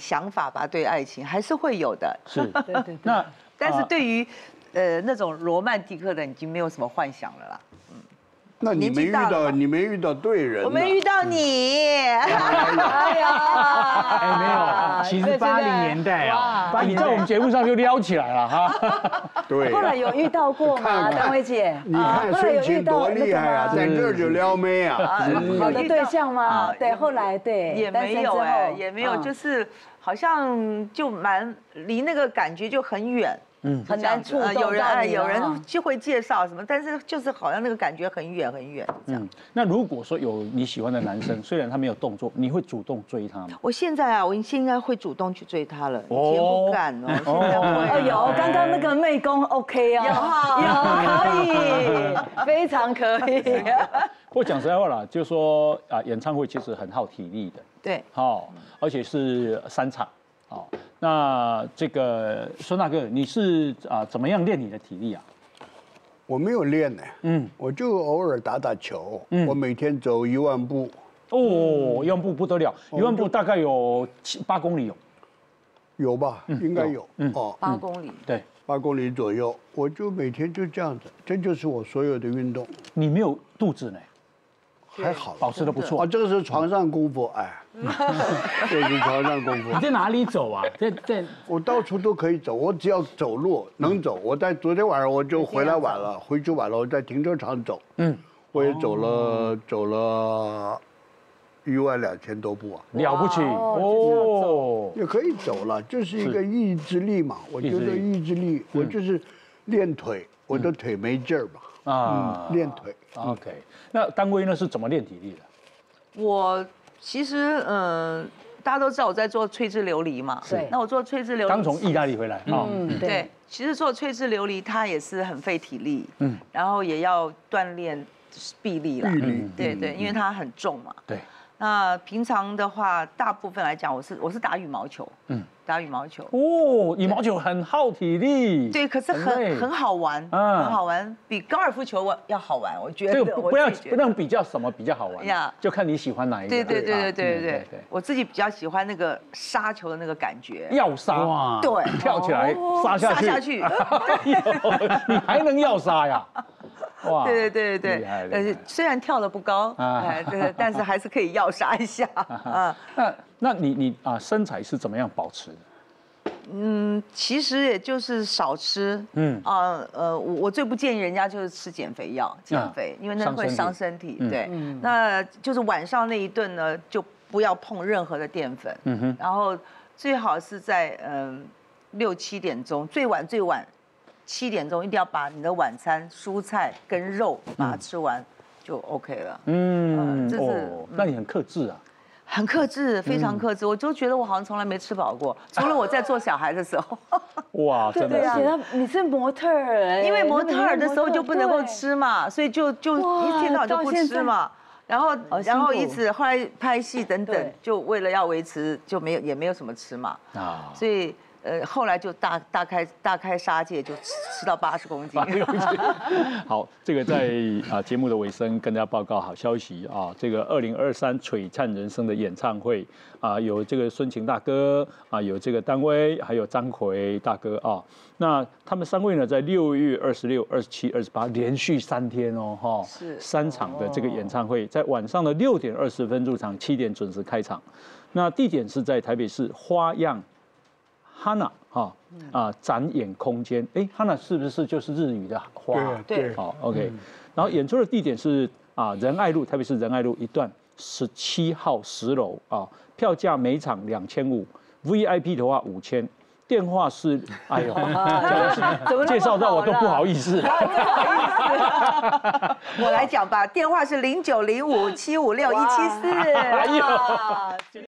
想法吧，对爱情还是会有的。是，对。那 但是对于，那种罗曼蒂克的已经没有什么幻想了啦。嗯，那你没遇到对人，我没遇到你。哎呀，没有，其实80年代啊，把你在我们节目上就撩起来了哈。对。后来有遇到过吗，丹薇姐？你看孙晴多厉害啊，在这儿就撩妹啊。好的对象吗？对，后来对也没有哎，也没有，就是好像就蛮离那个感觉就很远。 嗯，很难触动。有人就会介绍什么，但是就是好像那个感觉很远很远这样。那如果说有你喜欢的男生，虽然他没有动作，你会主动追他吗？我现在啊，我应该会主动去追他了，以前不敢哦。现在会。哎呦，刚刚那个妹公 OK 啊，有可以，非常可以。我讲实在话啦，就说啊，演唱会其实很耗体力的，对，好，而且是3场。 好，那这个孙大哥，你是怎么样练你的体力啊？我没有练呢，我就偶尔打打球，我每天走10000步。哦，10000步不得了，10000步大概有7、8公里有，有吧？应该有，哦，8公里，对，8公里左右，我就每天就这样子，这就是我所有的运动。你没有肚子呢？ 还好，保持得不错啊！这个是床上功夫，哎，这是床上功夫。你在哪里走啊？我到处都可以走，我只要走路能走。我在昨天晚上我就回来晚了，回去晚了，我在停车场走，我也走了12000多步啊，了不起哦，也可以走了，就是一个意志力嘛。我觉得意志力，我就是练腿，我的腿没劲儿嘛。 啊，练腿。OK， 那丹薇呢是怎么练体力的？我其实大家都知道我在做翠枝琉璃嘛，对。那我做翠枝琉璃刚从意大利回来，对。其实做翠枝琉璃它也是很费体力，然后也要锻炼臂力啦，对，因为它很重嘛，对。那平常的话，大部分来讲，我是打羽毛球，打羽毛球。哦，羽毛球很耗体力。对，可是很好玩，很好玩，比高尔夫球要好玩，我觉得。对，不要比较什么比较好玩呀，就看你喜欢哪一个。对。我自己比较喜欢那个杀球的那个感觉。要杀哇！对，跳起来杀下去。杀下去。你还能要杀呀？ 哇，对，虽然跳得不高，哎，对，但是还是可以要杀一下啊。那你啊，身材是怎么样保持的？嗯，其实也就是少吃，我最不建议人家就是吃减肥药，减肥，因为那会伤身体。对，那就是晚上那一顿呢，就不要碰任何的淀粉，然后最好是在6、7点钟，最晚。 7点钟一定要把你的晚餐蔬菜跟肉把它吃完，就 OK 了。嗯，哦，那你很克制啊？很克制，非常克制。我就觉得我好像从来没吃饱过，除了我在做小孩的时候。哇，真的是！你是模特儿，因为模特儿的时候就不能够吃嘛，所以就一天到晚就不吃嘛。然后一直后来拍戏等等，就为了要维持，就没有也没有什么吃嘛。啊，所以。 后来就大开杀戒，就吃到80公斤。好，这个在节目的尾声跟大家报告好消息啊，这个2023璀璨人生的演唱会啊，有这个孙晴大哥啊，有这个丹薇，还有张奎大哥啊。那他们3位呢，在6月26、27、28连续3天哦，哈，3场的这个演唱会，在晚上的6点20分入场，7点准时开场。那地点是在台北市花样。 Hana 哈展演空间，哎 ，Hana 是不是就是日语的花？对，好 ，OK。然后演出的地点是仁爱路，特别是仁爱路一段17号10楼啊，票价每场2500 ，VIP 的话5000。 电话是，哎呦，介绍到我都不好意思。我来讲吧，电话是0905756174。哎呦。